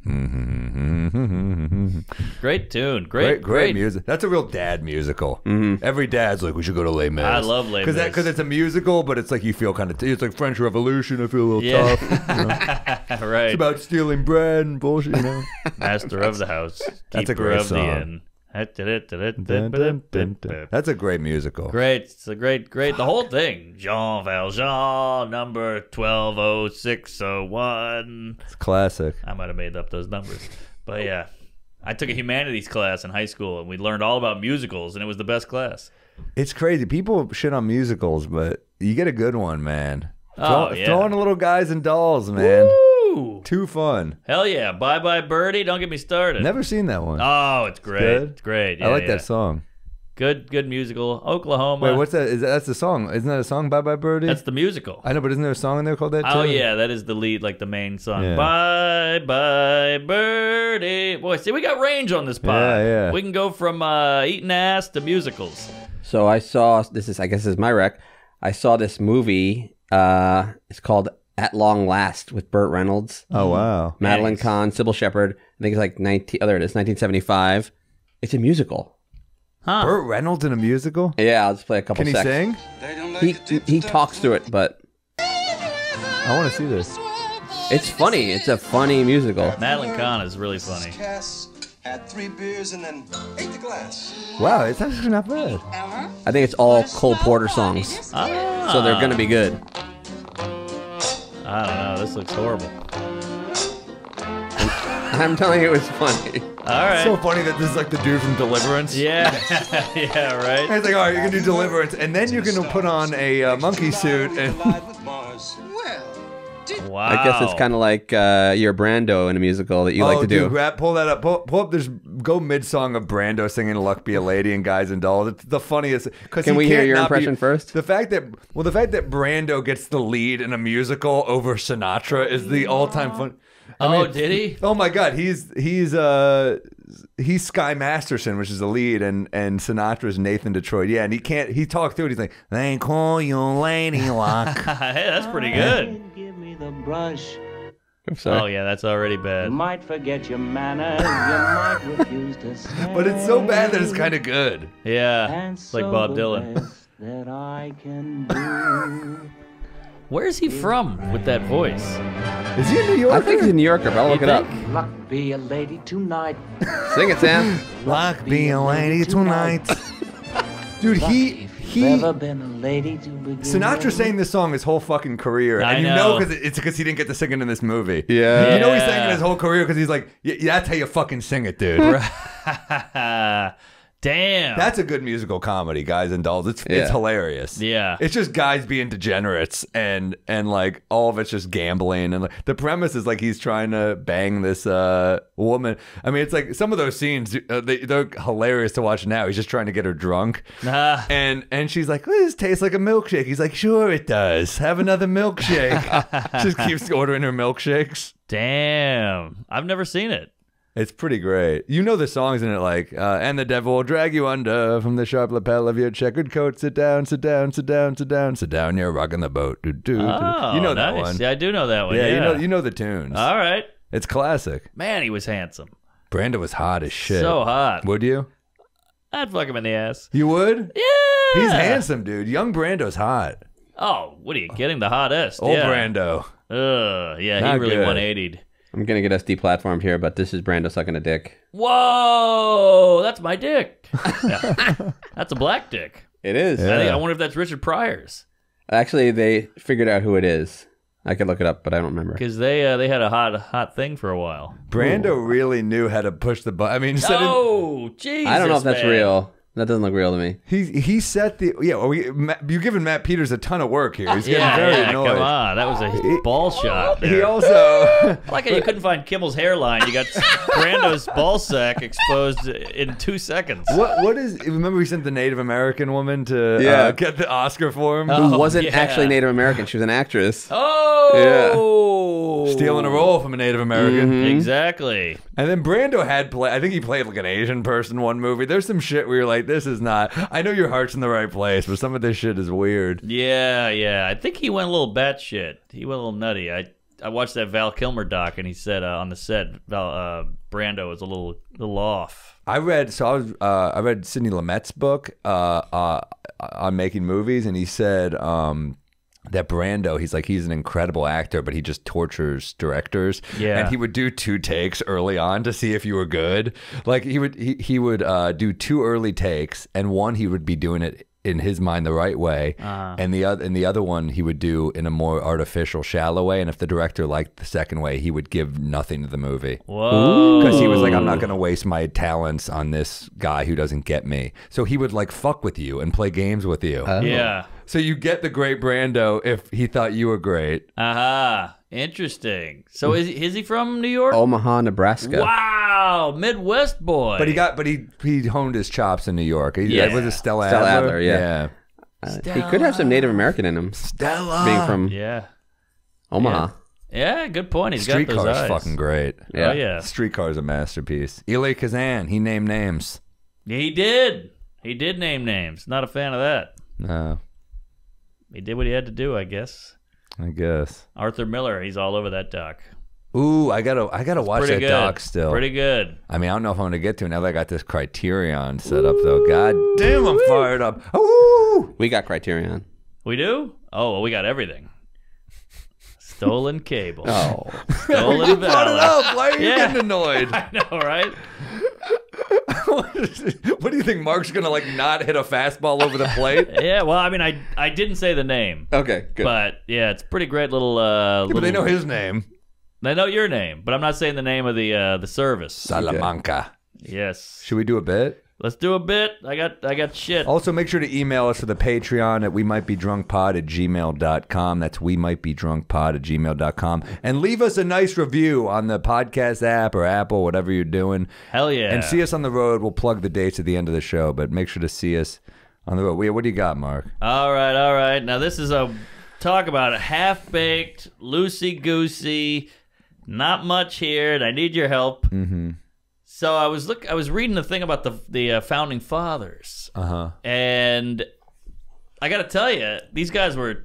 Great tune. Great music. That's a real dad musical. Every dad's like, we should go to Les Mis. I love Les Mis. Because it's a musical, but it's like you feel kind of, it's like French Revolution. I feel a little tough. You know? Right. It's about stealing bread and bullshit. You know? Master of the house. That's a great song. That's a great musical. Great. It's a great. Fuck. The whole thing. Jean Valjean, number 120601. It's classic. I might have made up those numbers. But yeah, I took a humanities class in high school, and we learned all about musicals, and it was the best class. It's crazy. People shit on musicals, but you get a good one, man. Throwing little guys and dolls, man. Woo! Too fun. Hell yeah. Bye Bye Birdie. Don't get me started. Never seen that one. Oh, it's great. It's great. Yeah, I like that song. Good musical. Oklahoma. Wait, what's that? That's the song. Isn't that a song, Bye Bye Birdie? That's the musical. I know, but isn't there a song in there called that too? Oh yeah, that is the lead, like the main song. Yeah. Bye Bye Birdie. Boy, see, we got range on this pod. Yeah. We can go from eating ass to musicals. So I saw, I guess this is my rec. I saw this movie. It's called At Long Last with Burt Reynolds. Oh, wow. Madeline Kahn, Sybil Shepherd. I think it's like 1975. It's a musical. Huh. Burt Reynolds in a musical? Yeah, I'll just play a couple seconds. Can he sing? They don't like he talks through it, but... I want to see this. It's funny. It's a funny musical. Madeline Kahn is really funny. Had 3 beers and then ate the glass. Wow, it's actually not bad. I think it's all Cole Porter songs. Ah. So they're going to be good. I don't know. This looks horrible. I'm telling you, it was funny. All right. It's so funny that this is like the dude from Deliverance. Yeah. Yeah, right? And it's like, all right, you're going to do Deliverance, and then you're going to put on a monkey suit and... Well, Wow. I guess it's kind of like your Brando in a musical that you like to do. Pull that up. Pull up. There's go mid song of Brando singing "Luck Be a Lady" and Guys and Dolls. It's the funniest. Can we hear your impression first? The fact that Brando gets the lead in a musical over Sinatra is the all time fun. I mean, did he? Oh my God, he's Sky Masterson, which is the lead, and Sinatra's Nathan Detroit. Yeah, and he can't. He talked through it. He's like, "They call you Lady Luck." Hey, that's pretty good. Give me the brush. Oh yeah, that's already bad. You might forget your manners. You might refuse to say. But it's so bad that it's kind of good. Yeah, and it's like so Bob Dylan. That I can do. Where is he from with that voice? Is he a New Yorker? I think he's a New Yorker, but I'll look it up. Luck be a lady tonight. Sing it, Sam. Luck be a lady tonight. Dude, he never been a lady to begin. Sinatra sang this song his whole fucking career. And you know because it's because he didn't get to sing it in this movie. Yeah. You know he sang it his whole career because he's like, yeah, that's how you fucking sing it, dude. Damn, that's a good musical comedy, Guys and Dolls. It's hilarious. Yeah, it's just guys being degenerates and like all of it's just gambling and like, the premise is like he's trying to bang this woman. I mean, it's like some of those scenes they're hilarious to watch now. He's just trying to get her drunk, and she's like, well, "This tastes like a milkshake." He's like, "Sure it does. Have another milkshake." Just keeps ordering her milkshakes. Damn, I've never seen it. It's pretty great. You know the songs in it, like, and the devil will drag you under from the sharp lapel of your checkered coat. Sit down, sit down, sit down, sit down, sit down. You're rocking the boat. Do, do, do. Oh, you know that one. Yeah, I do know that one. Yeah, you know the tunes. All right. It's classic. Man, he was handsome. Brando was hot as shit. So hot. Would you? I'd fuck him in the ass. You would? Yeah. He's handsome, dude. Young Brando's hot. Oh, what are you getting? The hottest. Old Brando. Ugh, yeah, not he really good. 180'd. I'm gonna get us deplatformed here, but this is Brando sucking a dick. Whoa, that's my dick. That's a black dick. It is. Yeah. I wonder if that's Richard Pryor's. Actually, they figured out who it is. I could look it up, but I don't remember. Because they had a hot thing for a while. Brando really knew how to push the button. I mean, Jesus, I don't know if that's real. That doesn't look real to me. He set the You're giving Matt Peters a ton of work here. He's getting very annoyed. Come on, that was a ball shot. There. He also like how you couldn't find Kimmel's hairline. You got Brando's ball sack exposed in 2 seconds. What is? Remember we sent the Native American woman to get the Oscar for him. Who wasn't actually Native American? She was an actress. Stealing a role from a Native American. Mm-hmm. Exactly. And then Brando had I think he played like an Asian person one movie. There's some shit where you're like, this is not. I know your heart's in the right place, but some of this shit is weird. Yeah, yeah. I think he went a little batshit. He went a little nutty. I watched that Val Kilmer doc, and he said on the set, Brando was a little off. I read Sidney Lumet's book on making movies, and he said. That Brando, he's an incredible actor, but he just tortures directors. Yeah, and he would do 2 takes early on to see if you were good. Like he would do 2 early takes, and one he would be doing it in his mind the right way, and the other one he would do in a more artificial, shallow way. And if the director liked the second way, he would give nothing to the movie. Whoa! Because he was like, I'm not going to waste my talents on this guy who doesn't get me. So he would like fuck with you and play games with you. Oh. Yeah. So you get the great Brando if he thought you were great. Aha! Interesting. So is he from New York? Omaha, Nebraska. Wow, Midwest boy. But he honed his chops in New York. He was a Stella Adler. Yeah. Stella. He could have some Native American in him. Stella being from Omaha. Yeah, good point. He's got those eyes. Streetcar's fucking great. Yeah. Oh, yeah. Streetcar's a masterpiece. Eli Kazan, he named names. He did. He did name names. Not a fan of that. No. He did what he had to do, I guess. Arthur Miller, he's all over that doc. Ooh, I gotta watch that doc still. Pretty good. I mean, I don't know if I'm gonna get to it now that I got this Criterion set up though. God damn, I'm fired up. Ooh, we got Criterion. We do? Oh, well, we got everything. Stolen cable. Oh, stolen. You brought it up. Why are you getting annoyed? I know, right? What do you think? Mark's gonna like not hit a fastball over the plate? Yeah, well, I mean, I didn't say the name. Okay, good. But yeah, it's a pretty great little. But they know his name. They know your name, but I'm not saying the name of the service. Salamanca. Yes. Should we do a bit? Let's do a bit. I got shit. Also, make sure to email us for the Patreon at wemightbedrunkpod@gmail.com. That's wemightbedrunkpod@gmail.com. And leave us a nice review on the podcast app or Apple, whatever you're doing. Hell yeah. And see us on the road. We'll plug the dates at the end of the show, but make sure to see us on the road. What do you got, Mark? All right, all right. Now, this is a talk about a half-baked, loosey-goosey, not much here, and I need your help. Mm-hmm. So I was reading the thing about the founding fathers, and I got to tell you, these guys were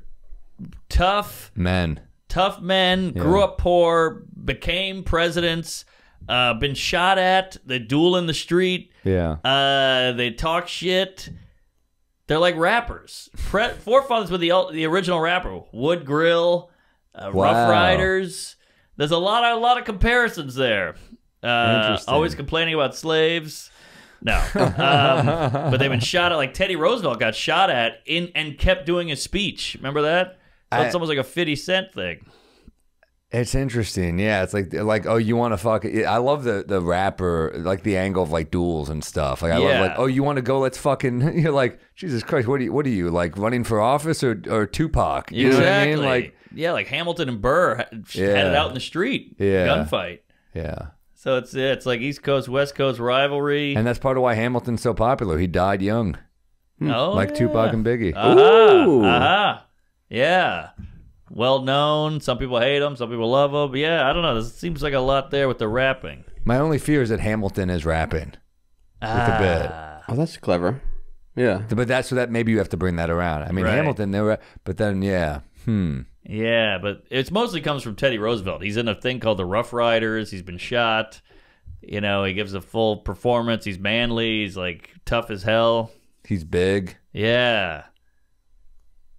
tough men, yeah. Grew up poor, became presidents, been shot at, they duel in the street, yeah, they talk shit. They're like rappers. Forefathers were the original rapper, Wood Grill, wow. Rough Riders. There's a lot of comparisons there. Always complaining about slaves. No. But they've been shot at, like Teddy Roosevelt got shot at and kept doing his speech. Remember that? So it's almost like a 50 Cent thing. It's interesting. Yeah, it's like oh, you want to fuck it. I love the rapper, like the angle of like duels and stuff. Like I love like, oh, you want to go, let's fucking, you're like, Jesus Christ, what are you like running for office or Tupac? You know what I mean? Like, yeah, like Hamilton and Burr had it out in the street. Yeah. Gunfight. Yeah. So it's like East Coast, West Coast rivalry. And that's part of why Hamilton's so popular. He died young. Oh, like Tupac and Biggie. Ooh. Yeah. Well known. Some people hate him. Some people love him. But yeah, I don't know. There seems like a lot there with the rapping. My only fear is that Hamilton is rapping. With the bit. Oh, that's clever. Yeah. But that's so that maybe you have to bring that around. I mean, right. Hamilton, they were, but then, yeah. Yeah, but it mostly comes from Teddy Roosevelt. He's in a thing called the Rough Riders. He's been shot. You know, he gives a full performance. He's manly. He's like tough as hell. He's big. Yeah.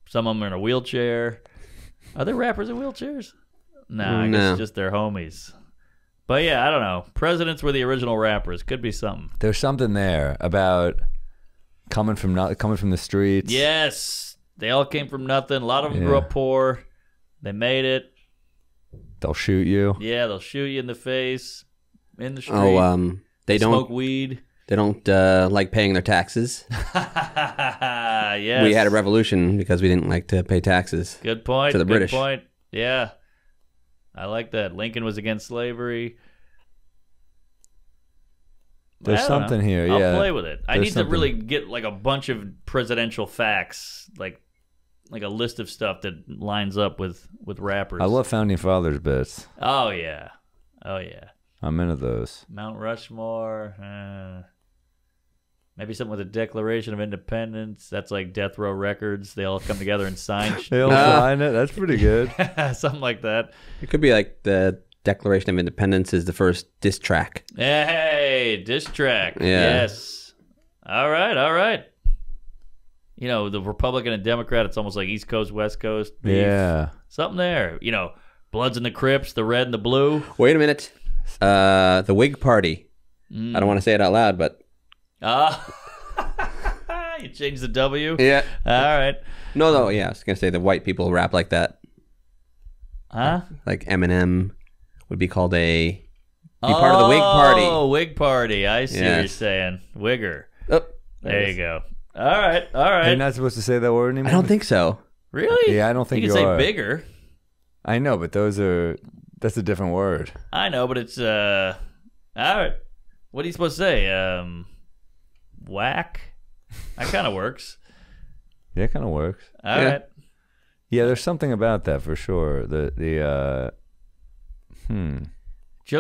Some of them are in a wheelchair. Are there rappers in wheelchairs? No, I guess it's just their homies. But yeah, I don't know. Presidents were the original rappers. Could be something. There's something there about coming from the streets. Yes. They all came from nothing. A lot of them grew up poor. They made it. They'll shoot you. Yeah, they'll shoot you in the face, in the street. Oh, they don't smoke weed. They don't like paying their taxes. Yes. We had a revolution because we didn't like to pay taxes. Good point. To the British. Good point. Yeah, I like that. Lincoln was against slavery. There's something here. Yeah, I'll play with it. I need to really get like a bunch of presidential facts, like a list of stuff that lines up with rappers. I love Founding Fathers bits. Oh, yeah. Oh, yeah. I'm into those. Mount Rushmore. Maybe something with the Declaration of Independence. That's like Death Row Records. They all come together and sign. They all sign it. That's pretty good. Something like that. It could be like the Declaration of Independence is the first diss track. Hey, diss track. Yeah. Yes. All right, all right. You know, the Republican and Democrat, it's almost like East Coast, West Coast. Beef. Yeah. Something there. You know, Bloods and the Crips, the red and the blue. Wait a minute. The Whig Party. I don't want to say it out loud, but... You changed the W? Yeah. All right. No, yeah, I was going to say the white people rap like that. Huh? Like Eminem would be called a... Be part of the Whig Party. Oh, Whig Party. I see what you're saying. Wigger. Oh, there you go. All right, all right. You're not supposed to say that word anymore? I don't think so. Really? Yeah, I don't think you can say bigger. I know, but that's a different word. I know, but it's, all right. What are you supposed to say? Whack? That kind of works. Yeah, it kind of works. All right. Yeah, there's something about that for sure. Joe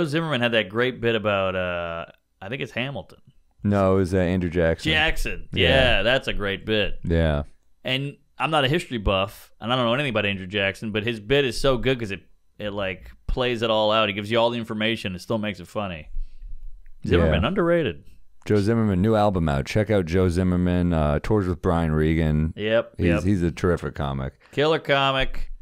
Zimmerman had that great bit about, I think it's Hamilton. No, it was Andrew Jackson. Jackson. Yeah, that's a great bit. Yeah. And I'm not a history buff, and I don't know anything about Andrew Jackson, but his bit is so good because it like plays it all out. He gives you all the information. It still makes it funny. Zimmerman, underrated. Joe Zimmerman, new album out. Check out Joe Zimmerman, tours with Brian Regan. Yep. He's a terrific comic. Killer comic.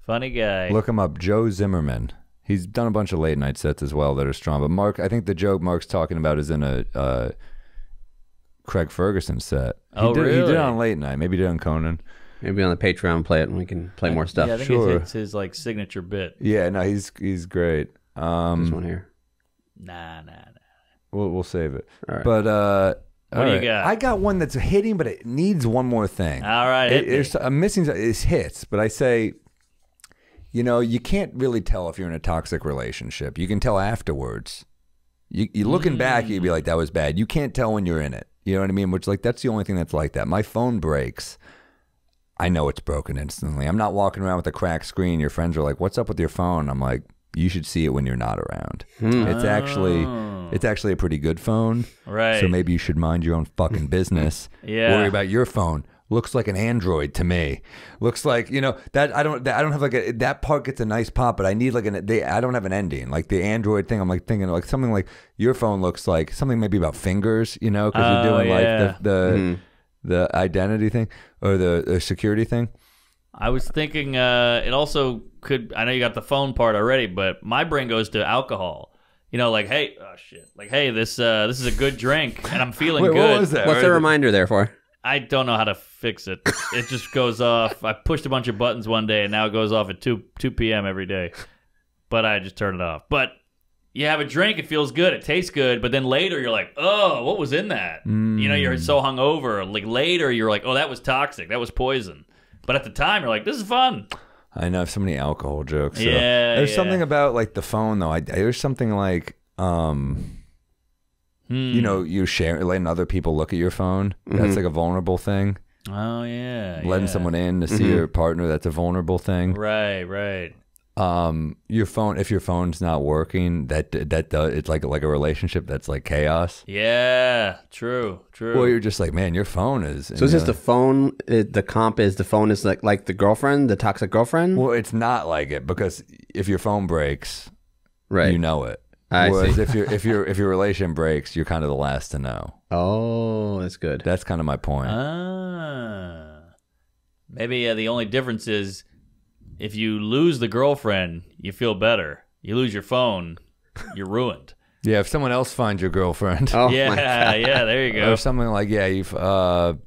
Funny guy. Look him up, Joe Zimmerman. He's done a bunch of late night sets as well that are strong. But Mark, I think the joke Mark's talking about is in a Craig Ferguson set. He did it on late night. Maybe he did on Conan. Maybe on the Patreon, play it, and we can play more stuff. Yeah, I think it's his like signature bit. Yeah, no, he's great. This one here. Nah. We'll save it. All right. But What do you got? I got one that's hitting, but it needs one more thing. All right. I'm missing, it hits, but I say, you know, you can't really tell if you're in a toxic relationship. You can tell afterwards. You're looking back, you'd be like, that was bad. You can't tell when you're in it. You know what I mean? Which, like, that's the only thing that's like that. My phone breaks. I know it's broken instantly. I'm not walking around with a cracked screen. Your friends are like, what's up with your phone? I'm like, you should see it when you're not around. It's actually a pretty good phone. Right. So maybe you should mind your own fucking business. Yeah. Worry about your phone. Looks like an Android to me. Looks like, you know, I don't have like a, that part gets a nice pop, but I need like I don't have an ending. Like the Android thing, I'm like thinking like something like your phone looks like something maybe about fingers, you know, because you're doing like the identity thing or the security thing. I was thinking it also could, I know you got the phone part already, but my brain goes to alcohol. You know, like, hey, oh shit. Like, hey, this is a good drink and I'm feeling good. What was that? What's the reminder there for? I don't know how to fix it. It just goes off. I pushed a bunch of buttons one day and now it goes off at 2 p.m. every day. But I just turn it off. But you have a drink, it feels good, it tastes good, but then later you're like, oh, what was in that? You know, you're so hungover. Like later you're like, oh, that was toxic, that was poison. But at the time you're like, this is fun. I know, I have so many alcohol jokes. So. Yeah, there's something about like the phone though. There's something like, you know, you share, letting other people look at your phone. That's like a vulnerable thing. Oh yeah, letting someone in to see your partner. That's a vulnerable thing. Right, right. Your phone. If your phone's not working, that does. It's like a relationship that's like chaos. Yeah, true, true. Well, you're just like, man, your phone is. So it's just the phone. The comp is the phone is like the girlfriend, the toxic girlfriend. Well, it's not like it because if your phone breaks, right, you know it. Whereas if your relation breaks, you're kind of the last to know. Oh, that's good. That's kind of my point. Ah, maybe the only difference is if you lose the girlfriend, you feel better. You lose your phone, you're ruined. Yeah, if someone else finds your girlfriend. Oh, yeah, yeah, there you go. Or something like, yeah, you've. And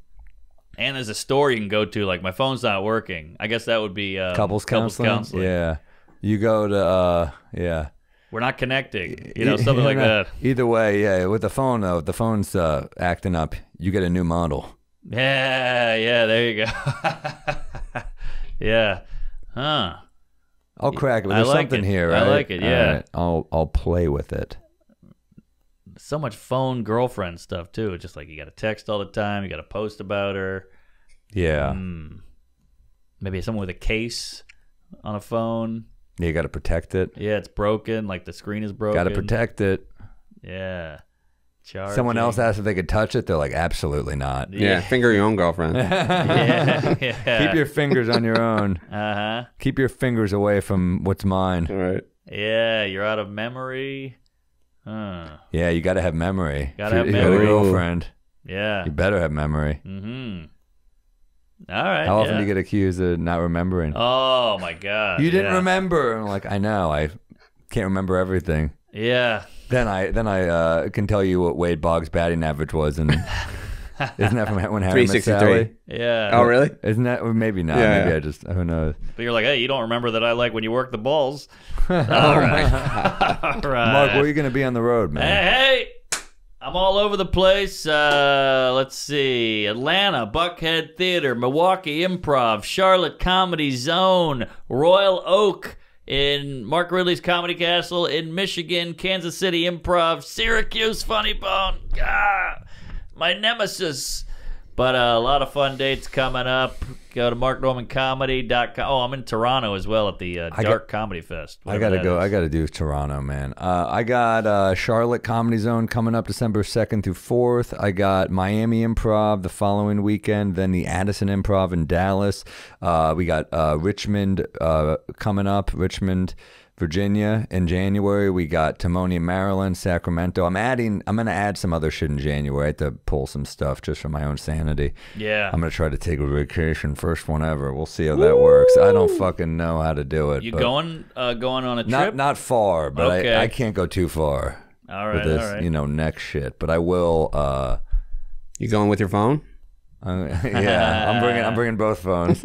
there's a store you can go to, like my phone's not working. I guess that would be couples counseling. Yeah, you go to yeah. We're not connecting, you know, something like that. Either way, yeah, with the phone, though, the phone's acting up, you get a new model. Yeah, yeah, there you go. Yeah. Huh. I'll crack it. There's something here, right? I like it, yeah. All right. I'll play with it. So much phone girlfriend stuff, too. It's just like you got to text all the time. You got to post about her. Yeah. Maybe someone with a case on a phone. You got to protect it. Yeah, it's broken. Like the screen is broken. Got to protect it. Yeah. Charging. Someone else asked if they could touch it. They're like, absolutely not. Yeah, yeah. Finger your own girlfriend. Yeah. Yeah. Keep your fingers on your own. Uh-huh. Keep your fingers away from what's mine. All right. Yeah, you're out of memory. Yeah, you got to have memory. Got to have memory. You got a girlfriend. Yeah. You better have memory. Mm-hmm. All right. How often do you get accused of not remembering? Oh my God! You didn't remember. I'm like, I know. I can't remember everything. Yeah. Then I can tell you what Wade Boggs' batting average was, and isn't that from when Harry Met Sally? Yeah. Oh really? Isn't that maybe not? Yeah, maybe I just who knows. But you're like, hey, you don't remember that I like when you work the balls. All right. All right. Mark, where are you going to be on the road, man? Hey. I'm all over the place. Let's see. Atlanta, Buckhead Theater, Milwaukee Improv, Charlotte Comedy Zone, Royal Oak in Mark Ridley's Comedy Castle in Michigan, Kansas City Improv, Syracuse Funny Bone. Ah, my nemesis. But a lot of fun dates coming up. Go to marknormancomedy.com. Oh, I'm in Toronto as well at the Dark Comedy Fest. I got to go. I got to do Toronto, man. I got Charlotte Comedy Zone coming up December 2nd through 4th. I got Miami Improv the following weekend, then the Addison Improv in Dallas. We got Richmond coming up, Richmond, Virginia in January. We got Timonium, Maryland, Sacramento. I'm going to add some other shit in January. I have to pull some stuff just for my own sanity. Yeah. I'm going to try to take a vacation, first one ever. We'll see how that works. I don't fucking know how to do it. You going on a trip? Not far, but okay. I can't go too far. All right, with this, all right. You know, neck shit. But I will. You going with your phone? Yeah, I'm bringing both phones.